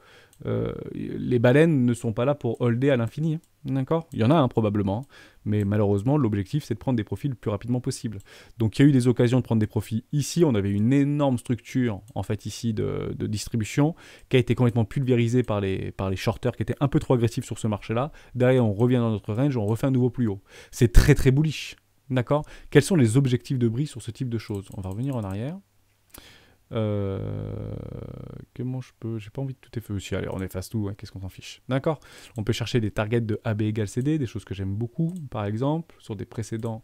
Euh, les baleines ne sont pas là pour holder à l'infini, hein, d'accord? Il y en a un, hein, probablement, mais malheureusement l'objectif c'est de prendre des profits le plus rapidement possible. Donc il y a eu des occasions de prendre des profits ici, on avait une énorme structure en fait ici de, de distribution qui a été complètement pulvérisée par les, par les shorters qui étaient un peu trop agressifs sur ce marché-là. Derrière on revient dans notre range, on refait un nouveau plus haut. C'est très très bullish, d'accord? Quels sont les objectifs de bris sur ce type de choses? On va revenir en arrière. Euh, comment je peux, j'ai pas envie de tout effacer aussi, allez on efface tout, hein, qu'est-ce qu'on s'en fiche, d'accord? On peut chercher des targets de A B égale C D, des choses que j'aime beaucoup, par exemple sur des précédents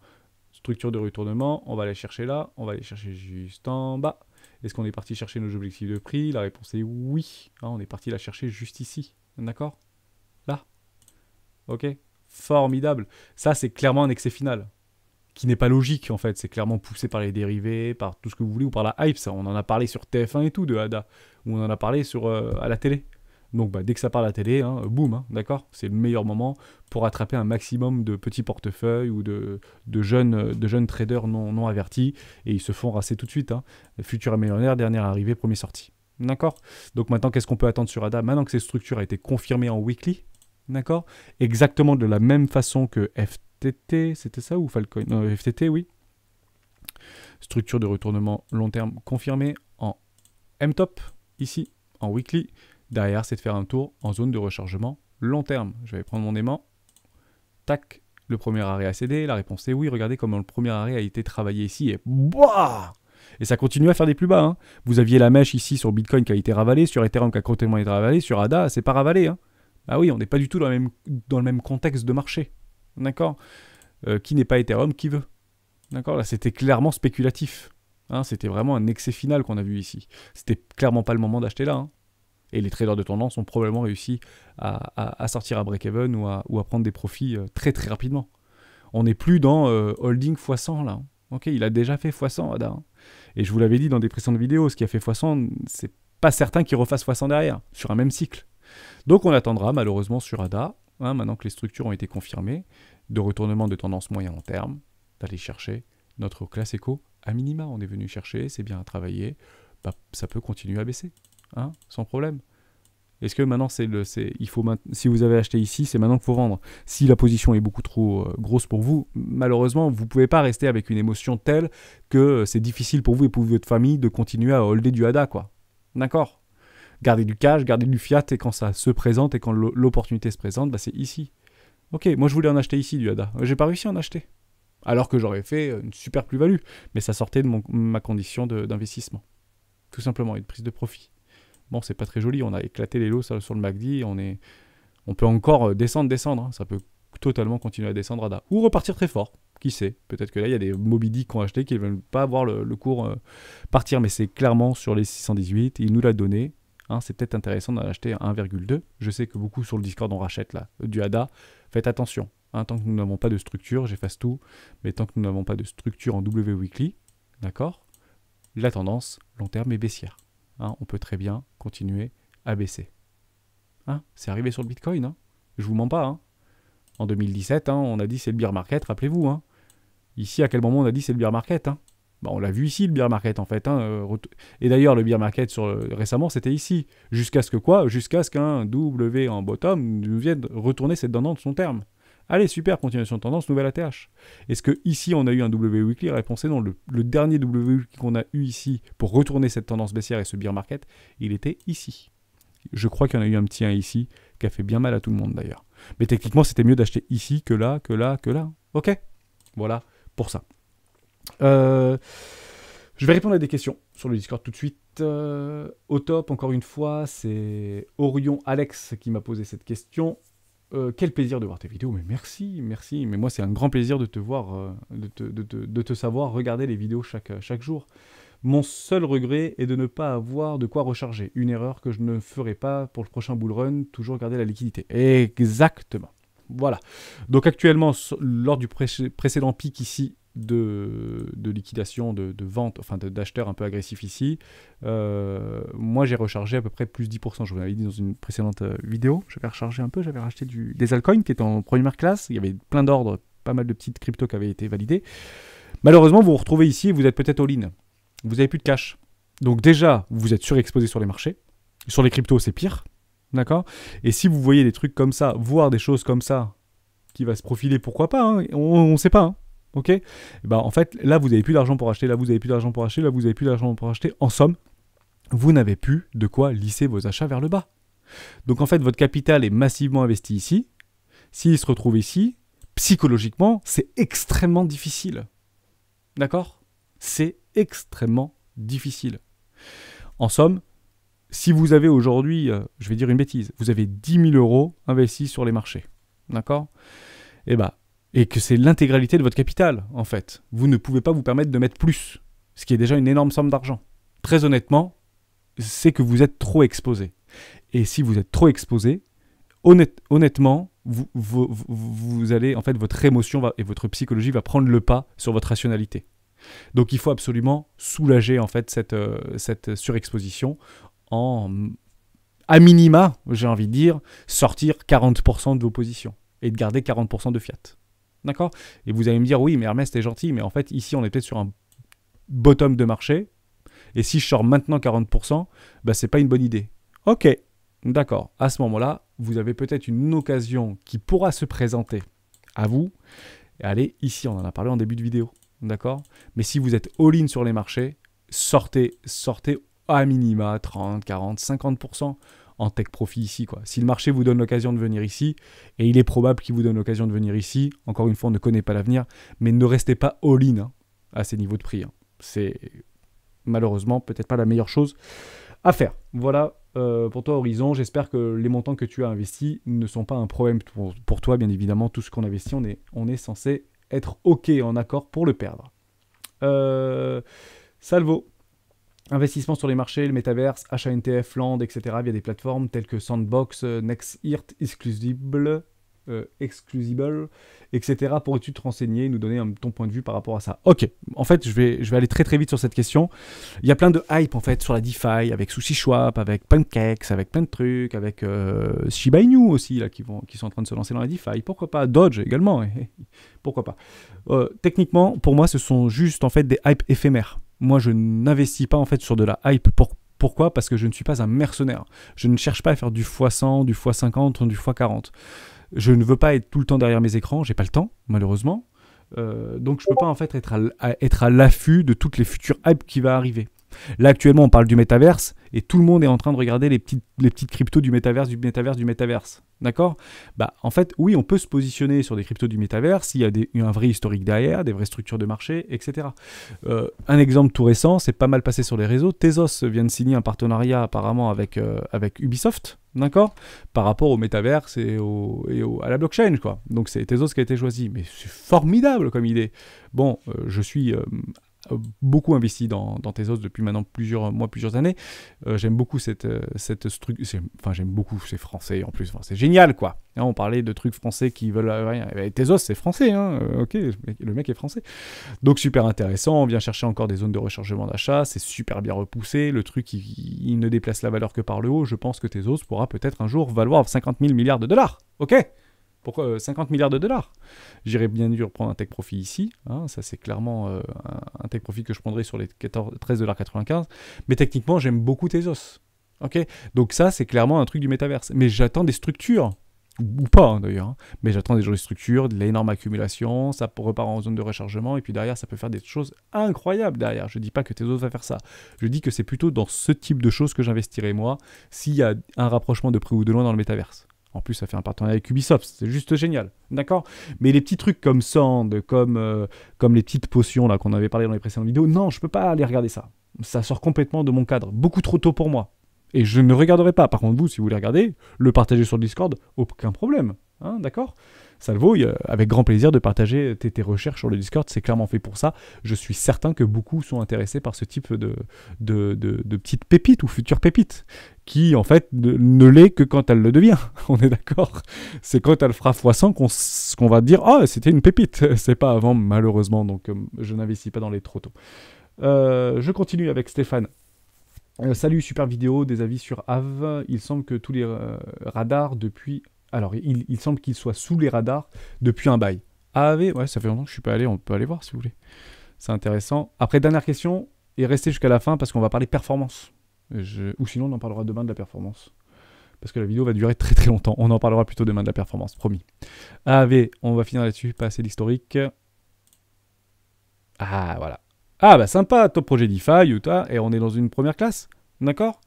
structures de retournement, on va les chercher là, on va les chercher juste en bas. Est-ce qu'on est parti chercher nos objectifs de prix? La réponse est oui, hein, on est parti la chercher juste ici, d'accord? Là, ok, formidable, ça c'est clairement un excès final qui n'est pas logique en fait, c'est clairement poussé par les dérivés, par tout ce que vous voulez, ou par la hype, ça on en a parlé sur T F un et tout de A D A, ou on en a parlé sur, euh, à la télé. Donc bah, dès que ça part à la télé, hein, boum, hein, d'accord, c'est le meilleur moment pour attraper un maximum de petits portefeuilles ou de, de, jeunes, de jeunes traders non, non avertis, et ils se font rasser tout de suite, hein. Futur et millionnaire, dernière arrivée, premier sorti. D'accord. Donc maintenant qu'est-ce qu'on peut attendre sur A D A? Maintenant que cette structure a été confirmée en weekly, d'accord, exactement de la même façon que F T. F T T, c'était ça ou Filecoin? Non, F T T, oui. Structure de retournement long terme confirmée en M top, ici, en weekly. Derrière, c'est de faire un tour en zone de rechargement long terme. Je vais prendre mon aimant. Tac, le premier arrêt a cédé. La réponse est oui. Regardez comment le premier arrêt a été travaillé ici. Et boah! Et ça continue à faire des plus bas, hein. Vous aviez la mèche ici sur Bitcoin qui a été ravalée, sur Ethereum qui a complètement été ravalée, sur A D A, c'est pas ravalé, hein. Ah oui, on n'est pas du tout dans le même, dans le même contexte de marché. D'accord, euh, qui n'est pas Ethereum, qui veut. D'accord, là c'était clairement spéculatif. Hein, c'était vraiment un excès final qu'on a vu ici. C'était clairement pas le moment d'acheter là. Hein. Et les traders de tendance ont probablement réussi à, à, à sortir à break-even ou à, ou à prendre des profits euh, très très rapidement. On n'est plus dans euh, holding fois cent là. Hein. Ok, il a déjà fait fois cent Ada. Hein. Et je vous l'avais dit dans des précédentes vidéos, ce qui a fait fois cent, c'est pas certain qu'il refasse fois cent derrière, sur un même cycle. Donc on attendra malheureusement sur A D A. Hein, maintenant que les structures ont été confirmées, de retournement de tendance moyen long terme, d'aller chercher notre classico à minima. On est venu chercher, c'est bien à travailler, bah, ça peut continuer à baisser, hein, sans problème. Est-ce que maintenant, c'est le, c'est, il faut, si vous avez acheté ici, c'est maintenant qu'il faut vendre. Si la position est beaucoup trop euh, grosse pour vous, malheureusement, vous ne pouvez pas rester avec une émotion telle que c'est difficile pour vous et pour votre famille de continuer à holder du A D A, quoi. D'accord ? Garder du cash, garder du fiat, et quand ça se présente et quand l'opportunité se présente, bah c'est ici. Ok, moi je voulais en acheter ici du A D A. J'ai pas réussi à en acheter. Alors que j'aurais fait une super plus-value. Mais ça sortait de mon, ma condition d'investissement. Tout simplement, et de prise de profit. Bon, c'est pas très joli, on a éclaté les lots sur le M A C D, on, est, on peut encore descendre, descendre. Hein. Ça peut totalement continuer à descendre A D A. Ou repartir très fort, qui sait. Peut-être que là, il y a des Moby Dick qu'on a acheté qui ne veulent pas voir le, le cours euh, partir. Mais c'est clairement sur les six cent dix-huit, il nous l'a donné. Hein, c'est peut-être intéressant d'en acheter à un virgule deux. Je sais que beaucoup sur le Discord on rachète là, du A D A. Faites attention. Hein, tant que nous n'avons pas de structure, j'efface tout. Mais tant que nous n'avons pas de structure en W weekly, d'accord, la tendance long terme est baissière. Hein, on peut très bien continuer à baisser. Hein, c'est arrivé sur le Bitcoin. Hein, je vous mens pas. Hein. En deux mille dix-sept, hein, on a dit c'est le bear market. Rappelez-vous. Hein. Ici, à quel moment on a dit c'est le bear market? Hein. Bah on l'a vu ici, le bear market, en fait. Hein. Et d'ailleurs, le bear market, sur le... récemment, c'était ici. Jusqu'à ce que quoi? Jusqu'à ce qu'un W en bottom nous vienne retourner cette tendance de son terme. Allez, super, continuation de tendance, nouvelle A T H. Est-ce que ici on a eu un W weekly? Réponse est non. Le, le dernier W weekly qu'on a eu ici pour retourner cette tendance baissière et ce bear market, il était ici. Je crois qu'il y en a eu un petit un ici qui a fait bien mal à tout le monde, d'ailleurs. Mais techniquement, c'était mieux d'acheter ici que là, que là, que là. Ok? Voilà pour ça. Euh, Je vais répondre à des questions sur le Discord tout de suite. Euh, au top, encore une fois, c'est Orion Alex qui m'a posé cette question. Euh, quel plaisir de voir tes vidéos, mais merci, merci. Mais moi, c'est un grand plaisir de te voir, euh, de, te, de, te, de te savoir regarder les vidéos chaque, chaque jour. Mon seul regret est de ne pas avoir de quoi recharger. Une erreur que je ne ferai pas pour le prochain bull run, toujours garder la liquidité. Exactement. Voilà. Donc actuellement, lors du pré précédent pic ici, De, de liquidation, de, de vente, enfin d'acheteurs un peu agressifs ici. Euh, moi, j'ai rechargé à peu près plus dix pour cent. Je vous l'avais dit dans une précédente vidéo. J'avais rechargé un peu, j'avais racheté du, des altcoins qui étaient en première classe. Il y avait plein d'ordres, pas mal de petites cryptos qui avaient été validées. Malheureusement, vous vous retrouvez ici et vous êtes peut-être all-in. Vous n'avez plus de cash. Donc déjà, vous êtes surexposé sur les marchés. Sur les cryptos, c'est pire. D'accord? Et si vous voyez des trucs comme ça, voir des choses comme ça, qui va se profiler, pourquoi pas, hein, on ne sait pas, hein. Ok, bah en fait, là, vous n'avez plus d'argent pour acheter, là, vous n'avez plus d'argent pour acheter, là, vous n'avez plus d'argent pour acheter. En somme, vous n'avez plus de quoi lisser vos achats vers le bas. Donc, en fait, votre capital est massivement investi ici. S'il se retrouve ici, psychologiquement, c'est extrêmement difficile. D'accord? C'est extrêmement difficile. En somme, si vous avez aujourd'hui, euh, je vais dire une bêtise, vous avez dix mille euros investis sur les marchés. D'accord? Et bah... et que c'est l'intégralité de votre capital, en fait. Vous ne pouvez pas vous permettre de mettre plus, ce qui est déjà une énorme somme d'argent. Très honnêtement, c'est que vous êtes trop exposé. Et si vous êtes trop exposé, honnête, honnêtement, vous, vous, vous allez, en fait, votre émotion va, et votre psychologie va prendre le pas sur votre rationalité. Donc, il faut absolument soulager, en fait, cette, euh, cette surexposition en, à minima, j'ai envie de dire, sortir quarante pour cent de vos positions et de garder quarante pour cent de fiat. D'accord? Et vous allez me dire, oui, mais Hermès, t'es gentil, mais en fait, ici, on est peut-être sur un bottom de marché, et si je sors maintenant quarante pour cent, bah, c'est pas une bonne idée. Ok, d'accord. À ce moment-là, vous avez peut-être une occasion qui pourra se présenter à vous. Allez, ici, on en a parlé en début de vidéo, d'accord? Mais si vous êtes all-in sur les marchés, sortez, sortez à minima trente, quarante, cinquante pour cent. En tech profit ici, quoi. Si le marché vous donne l'occasion de venir ici, et il est probable qu'il vous donne l'occasion de venir ici, encore une fois, on ne connaît pas l'avenir, mais ne restez pas all-in hein, à ces niveaux de prix. Hein. C'est malheureusement peut-être pas la meilleure chose à faire. Voilà euh, pour toi, Horizon. J'espère que les montants que tu as investis ne sont pas un problème pour, pour toi. Bien évidemment, tout ce qu'on investit, on est, on est censé être OK, en accord pour le perdre. Euh, Salvo. Investissement sur les marchés, le métaverse, achat N T F, Land, et cetera via des plateformes telles que Sandbox, NextHirt, Exclusible, euh, Exclusible, et cetera. Pourrais-tu te renseigner et nous donner un, ton point de vue par rapport à ça? Ok, en fait, je vais, je vais aller très très vite sur cette question. Il y a plein de hype en fait sur la DeFi, avec SushiSwap, avec Pancakes, avec plein de trucs, avec euh, Shiba Inu aussi, là, qui, vont, qui sont en train de se lancer dans la DeFi. Pourquoi pas Dodge également? Pourquoi pas euh, Techniquement, pour moi, ce sont juste en fait des hypes éphémères. Moi, je n'investis pas en fait sur de la hype. Pour, pourquoi? Parce que je ne suis pas un mercenaire. Je ne cherche pas à faire du fois cent, du fois cinquante, du fois quarante. Je ne veux pas être tout le temps derrière mes écrans. J'ai pas le temps, malheureusement. Euh, donc, je ne peux pas en fait être à, à, être à l'affût de toutes les futures hypes qui vont arriver. Là, actuellement, on parle du métaverse et tout le monde est en train de regarder les petites, les petites cryptos du métaverse, du métaverse, du métaverse. D'accord? Bah, en fait, oui, on peut se positionner sur des cryptos du métaverse s'il y a des, un vrai historique derrière, des vraies structures de marché, et cetera. Euh, un exemple tout récent, c'est pas mal passé sur les réseaux. Tezos vient de signer un partenariat apparemment avec, euh, avec Ubisoft, d'accord? Par rapport au métaverse et, au, et au, à la blockchain, quoi. Donc, c'est Tezos qui a été choisi. Mais c'est formidable comme idée. Bon, euh, je suis... Euh, beaucoup investi dans, dans Tezos depuis maintenant plusieurs mois, plusieurs années. Euh, j'aime beaucoup cette, cette structure. Enfin, j'aime beaucoup ces Français en plus. Enfin, c'est génial, quoi. Hein, on parlait de trucs français qui veulent rien. Euh, Tezos, c'est français. Hein. Euh, ok, le mec est français. Donc, super intéressant. On vient chercher encore des zones de rechargement d'achat. C'est super bien repoussé. Le truc, il, il ne déplace la valeur que par le haut. Je pense que Tezos pourra peut-être un jour valoir cinquante mille milliards de dollars. Ok? Pourquoi cinquante milliards de dollars? J'irais bien dur prendre un tech profit ici. Hein, ça, c'est clairement euh, un tech profit que je prendrais sur les treize virgule quatre-vingt-quinze dollars. Mais techniquement, j'aime beaucoup Tezos. Okay, donc ça, c'est clairement un truc du métaverse. Mais j'attends des structures. Ou pas, hein, d'ailleurs. Hein. Mais j'attends des structures, de l'énorme accumulation. Ça repart en zone de rechargement. Et puis derrière, ça peut faire des choses incroyables derrière. Je ne dis pas que Tezos va faire ça. Je dis que c'est plutôt dans ce type de choses que j'investirai, moi, s'il y a un rapprochement de près ou de loin dans le métaverse. En plus, ça fait un partenariat avec Ubisoft, c'est juste génial, d'accord? Mais les petits trucs comme Sand, comme, euh, comme les petites potions là qu'on avait parlé dans les précédentes vidéos, non, je peux pas aller regarder ça. Ça sort complètement de mon cadre, beaucoup trop tôt pour moi. Et je ne regarderai pas. Par contre, vous, si vous voulez regarder, le partager sur le Discord, aucun problème, hein, d'accord? Ça le vaut, avec grand plaisir de partager tes, tes recherches sur le Discord, c'est clairement fait pour ça. Je suis certain que beaucoup sont intéressés par ce type de, de, de, de petites pépites ou futures pépites, qui en fait ne, ne l'est que quand elle le devient, on est d'accord. C'est quand elle fera fois cent qu'on qu'on va dire « Ah, oh, c'était une pépite !» C'est pas avant, malheureusement, donc je n'investis pas dans les trop tôt. Euh, je continue avec Stéphane. Euh, salut, super vidéo, des avis sur Aave. Il semble que tous les euh, radars depuis... Alors, il, il semble qu'il soit sous les radars depuis un bail. Aave, ouais, ça fait longtemps que je suis pas allé, on peut aller voir si vous voulez. C'est intéressant. Après, dernière question, et restez jusqu'à la fin parce qu'on va parler performance. Je... Ou sinon, on en parlera demain de la performance. Parce que la vidéo va durer très très longtemps. On en parlera plutôt demain de la performance, promis. Aave, on va finir là-dessus, passer l'historique. Ah, voilà. Ah, bah sympa, top projet DeFi, Utah, et on est dans une première classe. D'accord,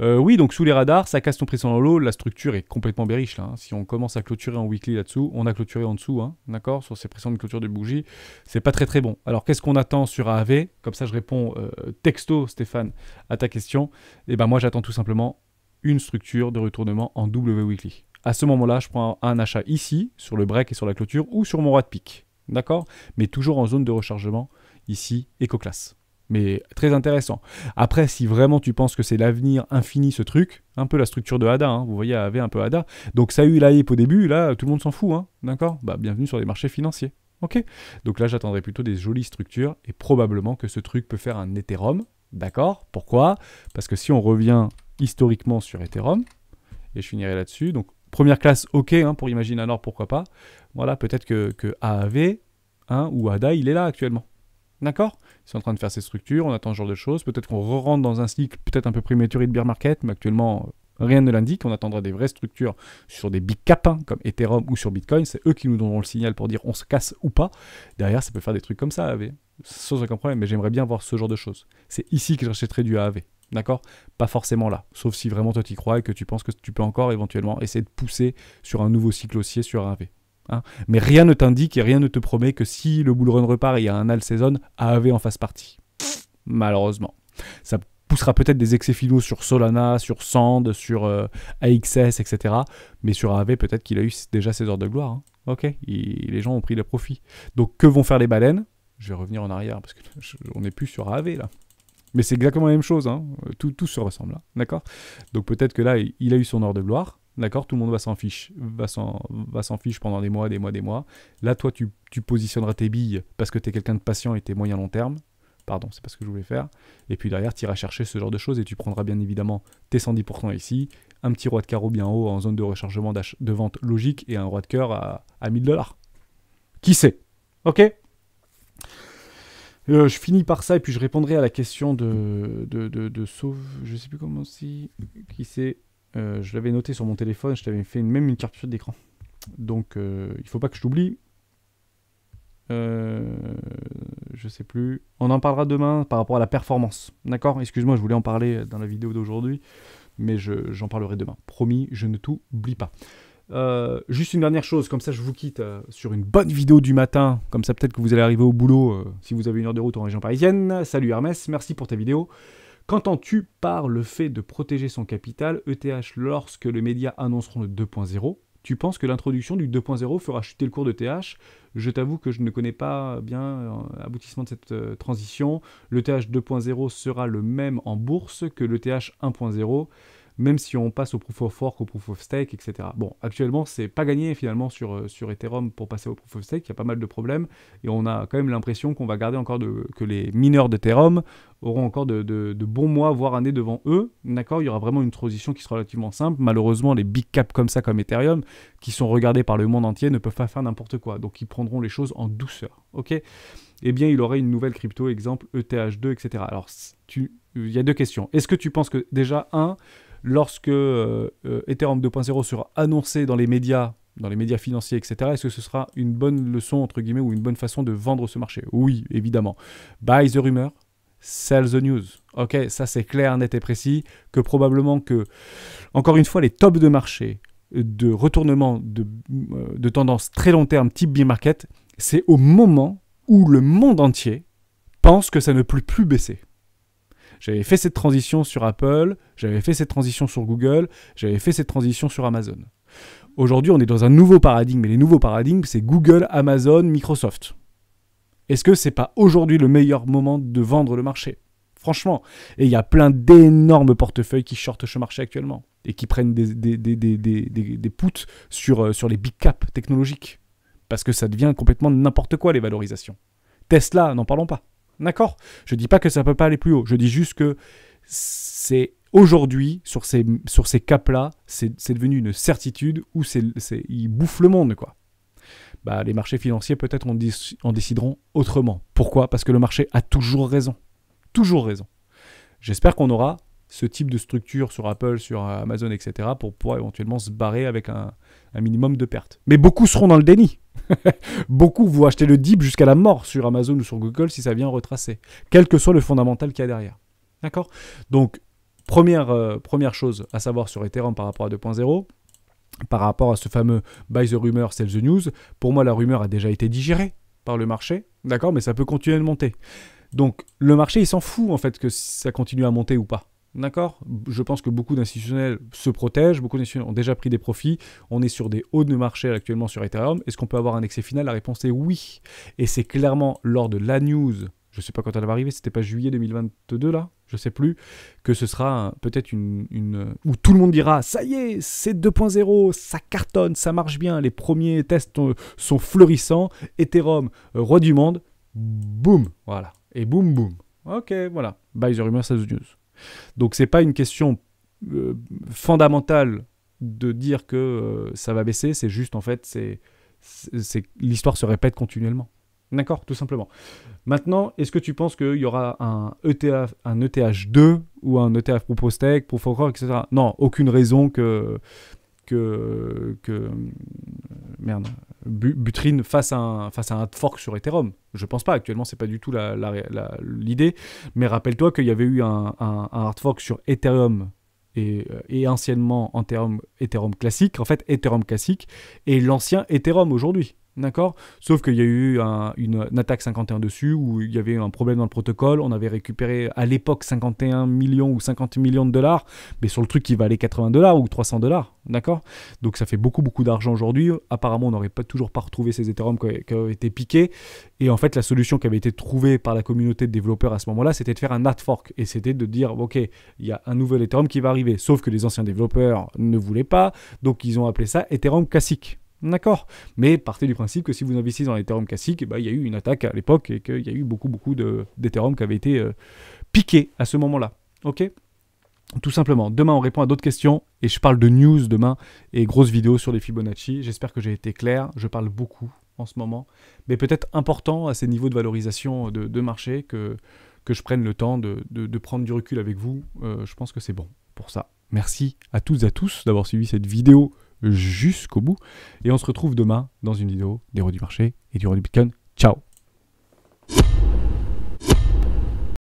euh, oui, donc sous les radars, ça casse ton pression dans l'eau, la structure est complètement bériche là. Hein. Si on commence à clôturer en weekly là-dessous, on a clôturé en dessous, hein, d'accord, sur ces pressions de clôture de bougie, c'est pas très très bon. Alors qu'est-ce qu'on attend sur Aave? Comme ça je réponds euh, texto, Stéphane, à ta question. Et ben moi j'attends tout simplement une structure de retournement en W weekly. À ce moment-là, je prends un achat ici, sur le break et sur la clôture, ou sur mon roi de pique, d'accord, mais toujours en zone de rechargement, ici, éco-classe. Mais très intéressant. Après, si vraiment tu penses que c'est l'avenir infini, ce truc, un peu la structure de A D A, hein, vous voyez, Aave un peu A D A. Donc ça a eu la hype au début, là, tout le monde s'en fout, hein, d'accord? Bah, bienvenue sur les marchés financiers, ok? Donc là, j'attendrai plutôt des jolies structures, et probablement que ce truc peut faire un Ethereum, d'accord? Pourquoi? Parce que si on revient historiquement sur Ethereum, et je finirai là-dessus, donc première classe, ok, hein, pour imaginer alors, pourquoi pas. Voilà, peut-être que, que Aave, hein, ou A D A, il est là actuellement. D'accord? Ils sont en train de faire ces structures, on attend ce genre de choses. Peut-être qu'on re-rentre dans un cycle peut-être un peu prématuré de bear market, mais actuellement, rien ne l'indique. On attendra des vraies structures sur des big caps, hein, comme Ethereum ou sur Bitcoin. C'est eux qui nous donneront le signal pour dire on se casse ou pas. Derrière, ça peut faire des trucs comme ça, Aave. Sans aucun problème, mais j'aimerais bien voir ce genre de choses. C'est ici que j'achèterai du Aave. D'accord? Pas forcément là. Sauf si vraiment toi t'y crois et que tu penses que tu peux encore éventuellement essayer de pousser sur un nouveau cycle haussier sur Aave. Hein, mais rien ne t'indique et rien ne te promet que si le bull run repart et il y a un all season, Aave en fasse partie. Malheureusement. Ça poussera peut-être des excès philo sur Solana, sur Sand, sur euh, A X S, et cetera. Mais sur Aave, peut-être qu'il a eu déjà ses heures de gloire. Hein. Ok, il, les gens ont pris le profit. Donc que vont faire les baleines? Je vais revenir en arrière parce qu'on n'est plus sur Aave là. Mais c'est exactement la même chose. Hein. Tout, tout se ressemble. Hein. D'accord? Donc peut-être que là, il a eu son heure de gloire. D'accord, tout le monde va s'en fiche, va s'en fiche pendant des mois, des mois, des mois. Là, toi, tu, tu positionneras tes billes parce que tu es quelqu'un de patient et t'es moyen long terme. Pardon, c'est pas ce que je voulais faire. Et puis derrière, tu iras chercher ce genre de choses et tu prendras bien évidemment tes cent dix pour cent ici, un petit roi de carreau bien haut en zone de rechargement de vente logique et un roi de cœur à, à mille dollars. Qui sait? Ok. Euh, je finis par ça et puis je répondrai à la question de, de, de, de Sauve. Je sais plus comment si. Qui sait? Euh, je l'avais noté sur mon téléphone, je t'avais fait une, même une capture d'écran. Donc, euh, il ne faut pas que je l'oublie. Euh, je ne sais plus. On en parlera demain par rapport à la performance. D'accord? Excuse-moi, je voulais en parler dans la vidéo d'aujourd'hui, mais je, j'en parlerai demain. Promis, je ne t'oublie pas. Euh, juste une dernière chose, comme ça je vous quitte euh, sur une bonne vidéo du matin. Comme ça, peut-être que vous allez arriver au boulot euh, si vous avez une heure de route en région parisienne. Salut Hermès, merci pour ta vidéo. Qu'entends-tu par le fait de protéger son capital, E T H, lorsque les médias annonceront le deux point zéro? Tu penses que l'introduction du deux point zéro fera chuter le cours de E T H? Je t'avoue que je ne connais pas bien l'aboutissement de cette transition. L'E T H deux point zéro sera le même en bourse que l'E T H un point zéro, même si on passe au Proof of Work, au Proof of Stake, et cetera. Bon, actuellement, c'est pas gagné finalement sur, sur Ethereum pour passer au Proof of Stake, il y a pas mal de problèmes, et on a quand même l'impression qu'on va garder encore de, que les mineurs d'Ethereum auront encore de, de, de bons mois, voire années devant eux, d'accord? Il y aura vraiment une transition qui sera relativement simple. Malheureusement, les big caps comme ça, comme Ethereum, qui sont regardés par le monde entier, ne peuvent pas faire n'importe quoi, donc ils prendront les choses en douceur, ok? Eh bien, il aurait une nouvelle crypto, exemple E T H deux, et cetera. Alors, tu, il y a deux questions. Est-ce que tu penses que, déjà, un... Lorsque euh, euh, Ethereum deux point zéro sera annoncé dans les médias, dans les médias financiers, et cetera, est-ce que ce sera une bonne leçon, entre guillemets, ou une bonne façon de vendre ce marché? Oui, évidemment. Buy the rumor, sell the news. Ok, ça c'est clair, net et précis, que probablement que, encore une fois, les tops de marché, de retournement de, de tendance très long terme type bear market, c'est au moment où le monde entier pense que ça ne peut plus baisser. J'avais fait cette transition sur Apple, j'avais fait cette transition sur Google, j'avais fait cette transition sur Amazon. Aujourd'hui, on est dans un nouveau paradigme, et les nouveaux paradigmes, c'est Google, Amazon, Microsoft. Est-ce que ce n'est pas aujourd'hui le meilleur moment de vendre le marché ? Franchement. Et il y a plein d'énormes portefeuilles qui shortent ce marché actuellement et qui prennent des, des, des, des, des, des, des puts sur, euh, sur les big caps technologiques. Parce que ça devient complètement n'importe quoi, les valorisations. Tesla, n'en parlons pas. D'accord ? Je ne dis pas que ça ne peut pas aller plus haut. Je dis juste que c'est aujourd'hui, sur ces, sur ces caps-là, c'est devenu une certitude où c'est, c'est, ils bouffent le monde, quoi. Bah, les marchés financiers, peut-être, en, en décideront autrement. Pourquoi ? Parce que le marché a toujours raison. Toujours raison. J'espère qu'on aura ce type de structure sur Apple, sur Amazon, et cetera, pour pouvoir éventuellement se barrer avec un, un minimum de pertes. Mais beaucoup seront dans le déni. Beaucoup vont acheter le dip jusqu'à la mort sur Amazon ou sur Google si ça vient retracer, quel que soit le fondamental qu'il y a derrière. D'accord ? Donc, première, euh, première chose à savoir sur Ethereum par rapport à deux point zéro, par rapport à ce fameux buy the rumor, sell the news, pour moi, la rumeur a déjà été digérée par le marché, d'accord ? Mais ça peut continuer de monter. Donc, le marché, il s'en fout, en fait, que ça continue à monter ou pas. D'accord ? Je pense que beaucoup d'institutionnels se protègent, beaucoup d'institutionnels ont déjà pris des profits, on est sur des hauts de marché actuellement sur Ethereum. Est-ce qu'on peut avoir un excès final ? La réponse est oui. Et c'est clairement lors de la news, je ne sais pas quand elle va arriver, c'était pas juillet deux mille vingt-deux là, je ne sais plus, que ce sera peut-être une, une... où tout le monde dira « ça y est, c'est deux point zéro, ça cartonne, ça marche bien, les premiers tests sont florissants, Ethereum, roi du monde, boum !» Voilà. Et boum, boum. Ok, voilà. Buy the rumor, sell the news. Donc, ce n'est pas une question euh, fondamentale de dire que euh, ça va baisser. C'est juste, en fait, c'est, c'est, l'histoire se répète continuellement. D'accord ? Tout simplement. Maintenant, est-ce que tu penses qu'il y aura un E T H, un E T H deux ou un E T H proof of stake, proof of work, et cetera. Non, aucune raison que... que, que merde, Butrine face à un, face à un fork sur Ethereum. Je pense pas, actuellement, c'est pas du tout la, la, la, l'idée. Mais rappelle-toi qu'il y avait eu un, un, un hard fork sur Ethereum et, et anciennement Ethereum, Ethereum Classic. En fait, Ethereum Classic est l'ancien Ethereum aujourd'hui. D'accord ? Sauf qu'il y a eu un, une, une attaque cinquante et un dessus où il y avait un problème dans le protocole. On avait récupéré à l'époque cinquante et un millions ou cinquante millions de dollars, mais sur le truc qui valait quatre-vingts dollars ou trois cents dollars. D'accord ? Donc ça fait beaucoup, beaucoup d'argent aujourd'hui. Apparemment, on n'aurait pas, toujours pas retrouvé ces Ethereum qui avaient été piqués. Et en fait, la solution qui avait été trouvée par la communauté de développeurs à ce moment-là, c'était de faire un hard fork. Et c'était de dire, ok, il y a un nouvel Ethereum qui va arriver. Sauf que les anciens développeurs ne voulaient pas. Donc ils ont appelé ça Ethereum classique. D'accord, mais partez du principe que si vous investissez dans l'Ethereum classique, bah, il y a eu une attaque à l'époque et qu'il y a eu beaucoup, beaucoup d'Ethereum de, qui avaient été euh, piqués à ce moment-là. Ok, tout simplement. Demain, on répond à d'autres questions et je parle de news demain et grosse vidéo sur les Fibonacci. J'espère que j'ai été clair. Je parle beaucoup en ce moment, mais peut-être important à ces niveaux de valorisation de, de marché que, que je prenne le temps de, de, de prendre du recul avec vous. Euh, je pense que c'est bon pour ça. Merci à toutes et à tous d'avoir suivi cette vidéo jusqu'au bout. Et on se retrouve demain dans une vidéo des Rois du marché et du Rois du Bitcoin. Ciao!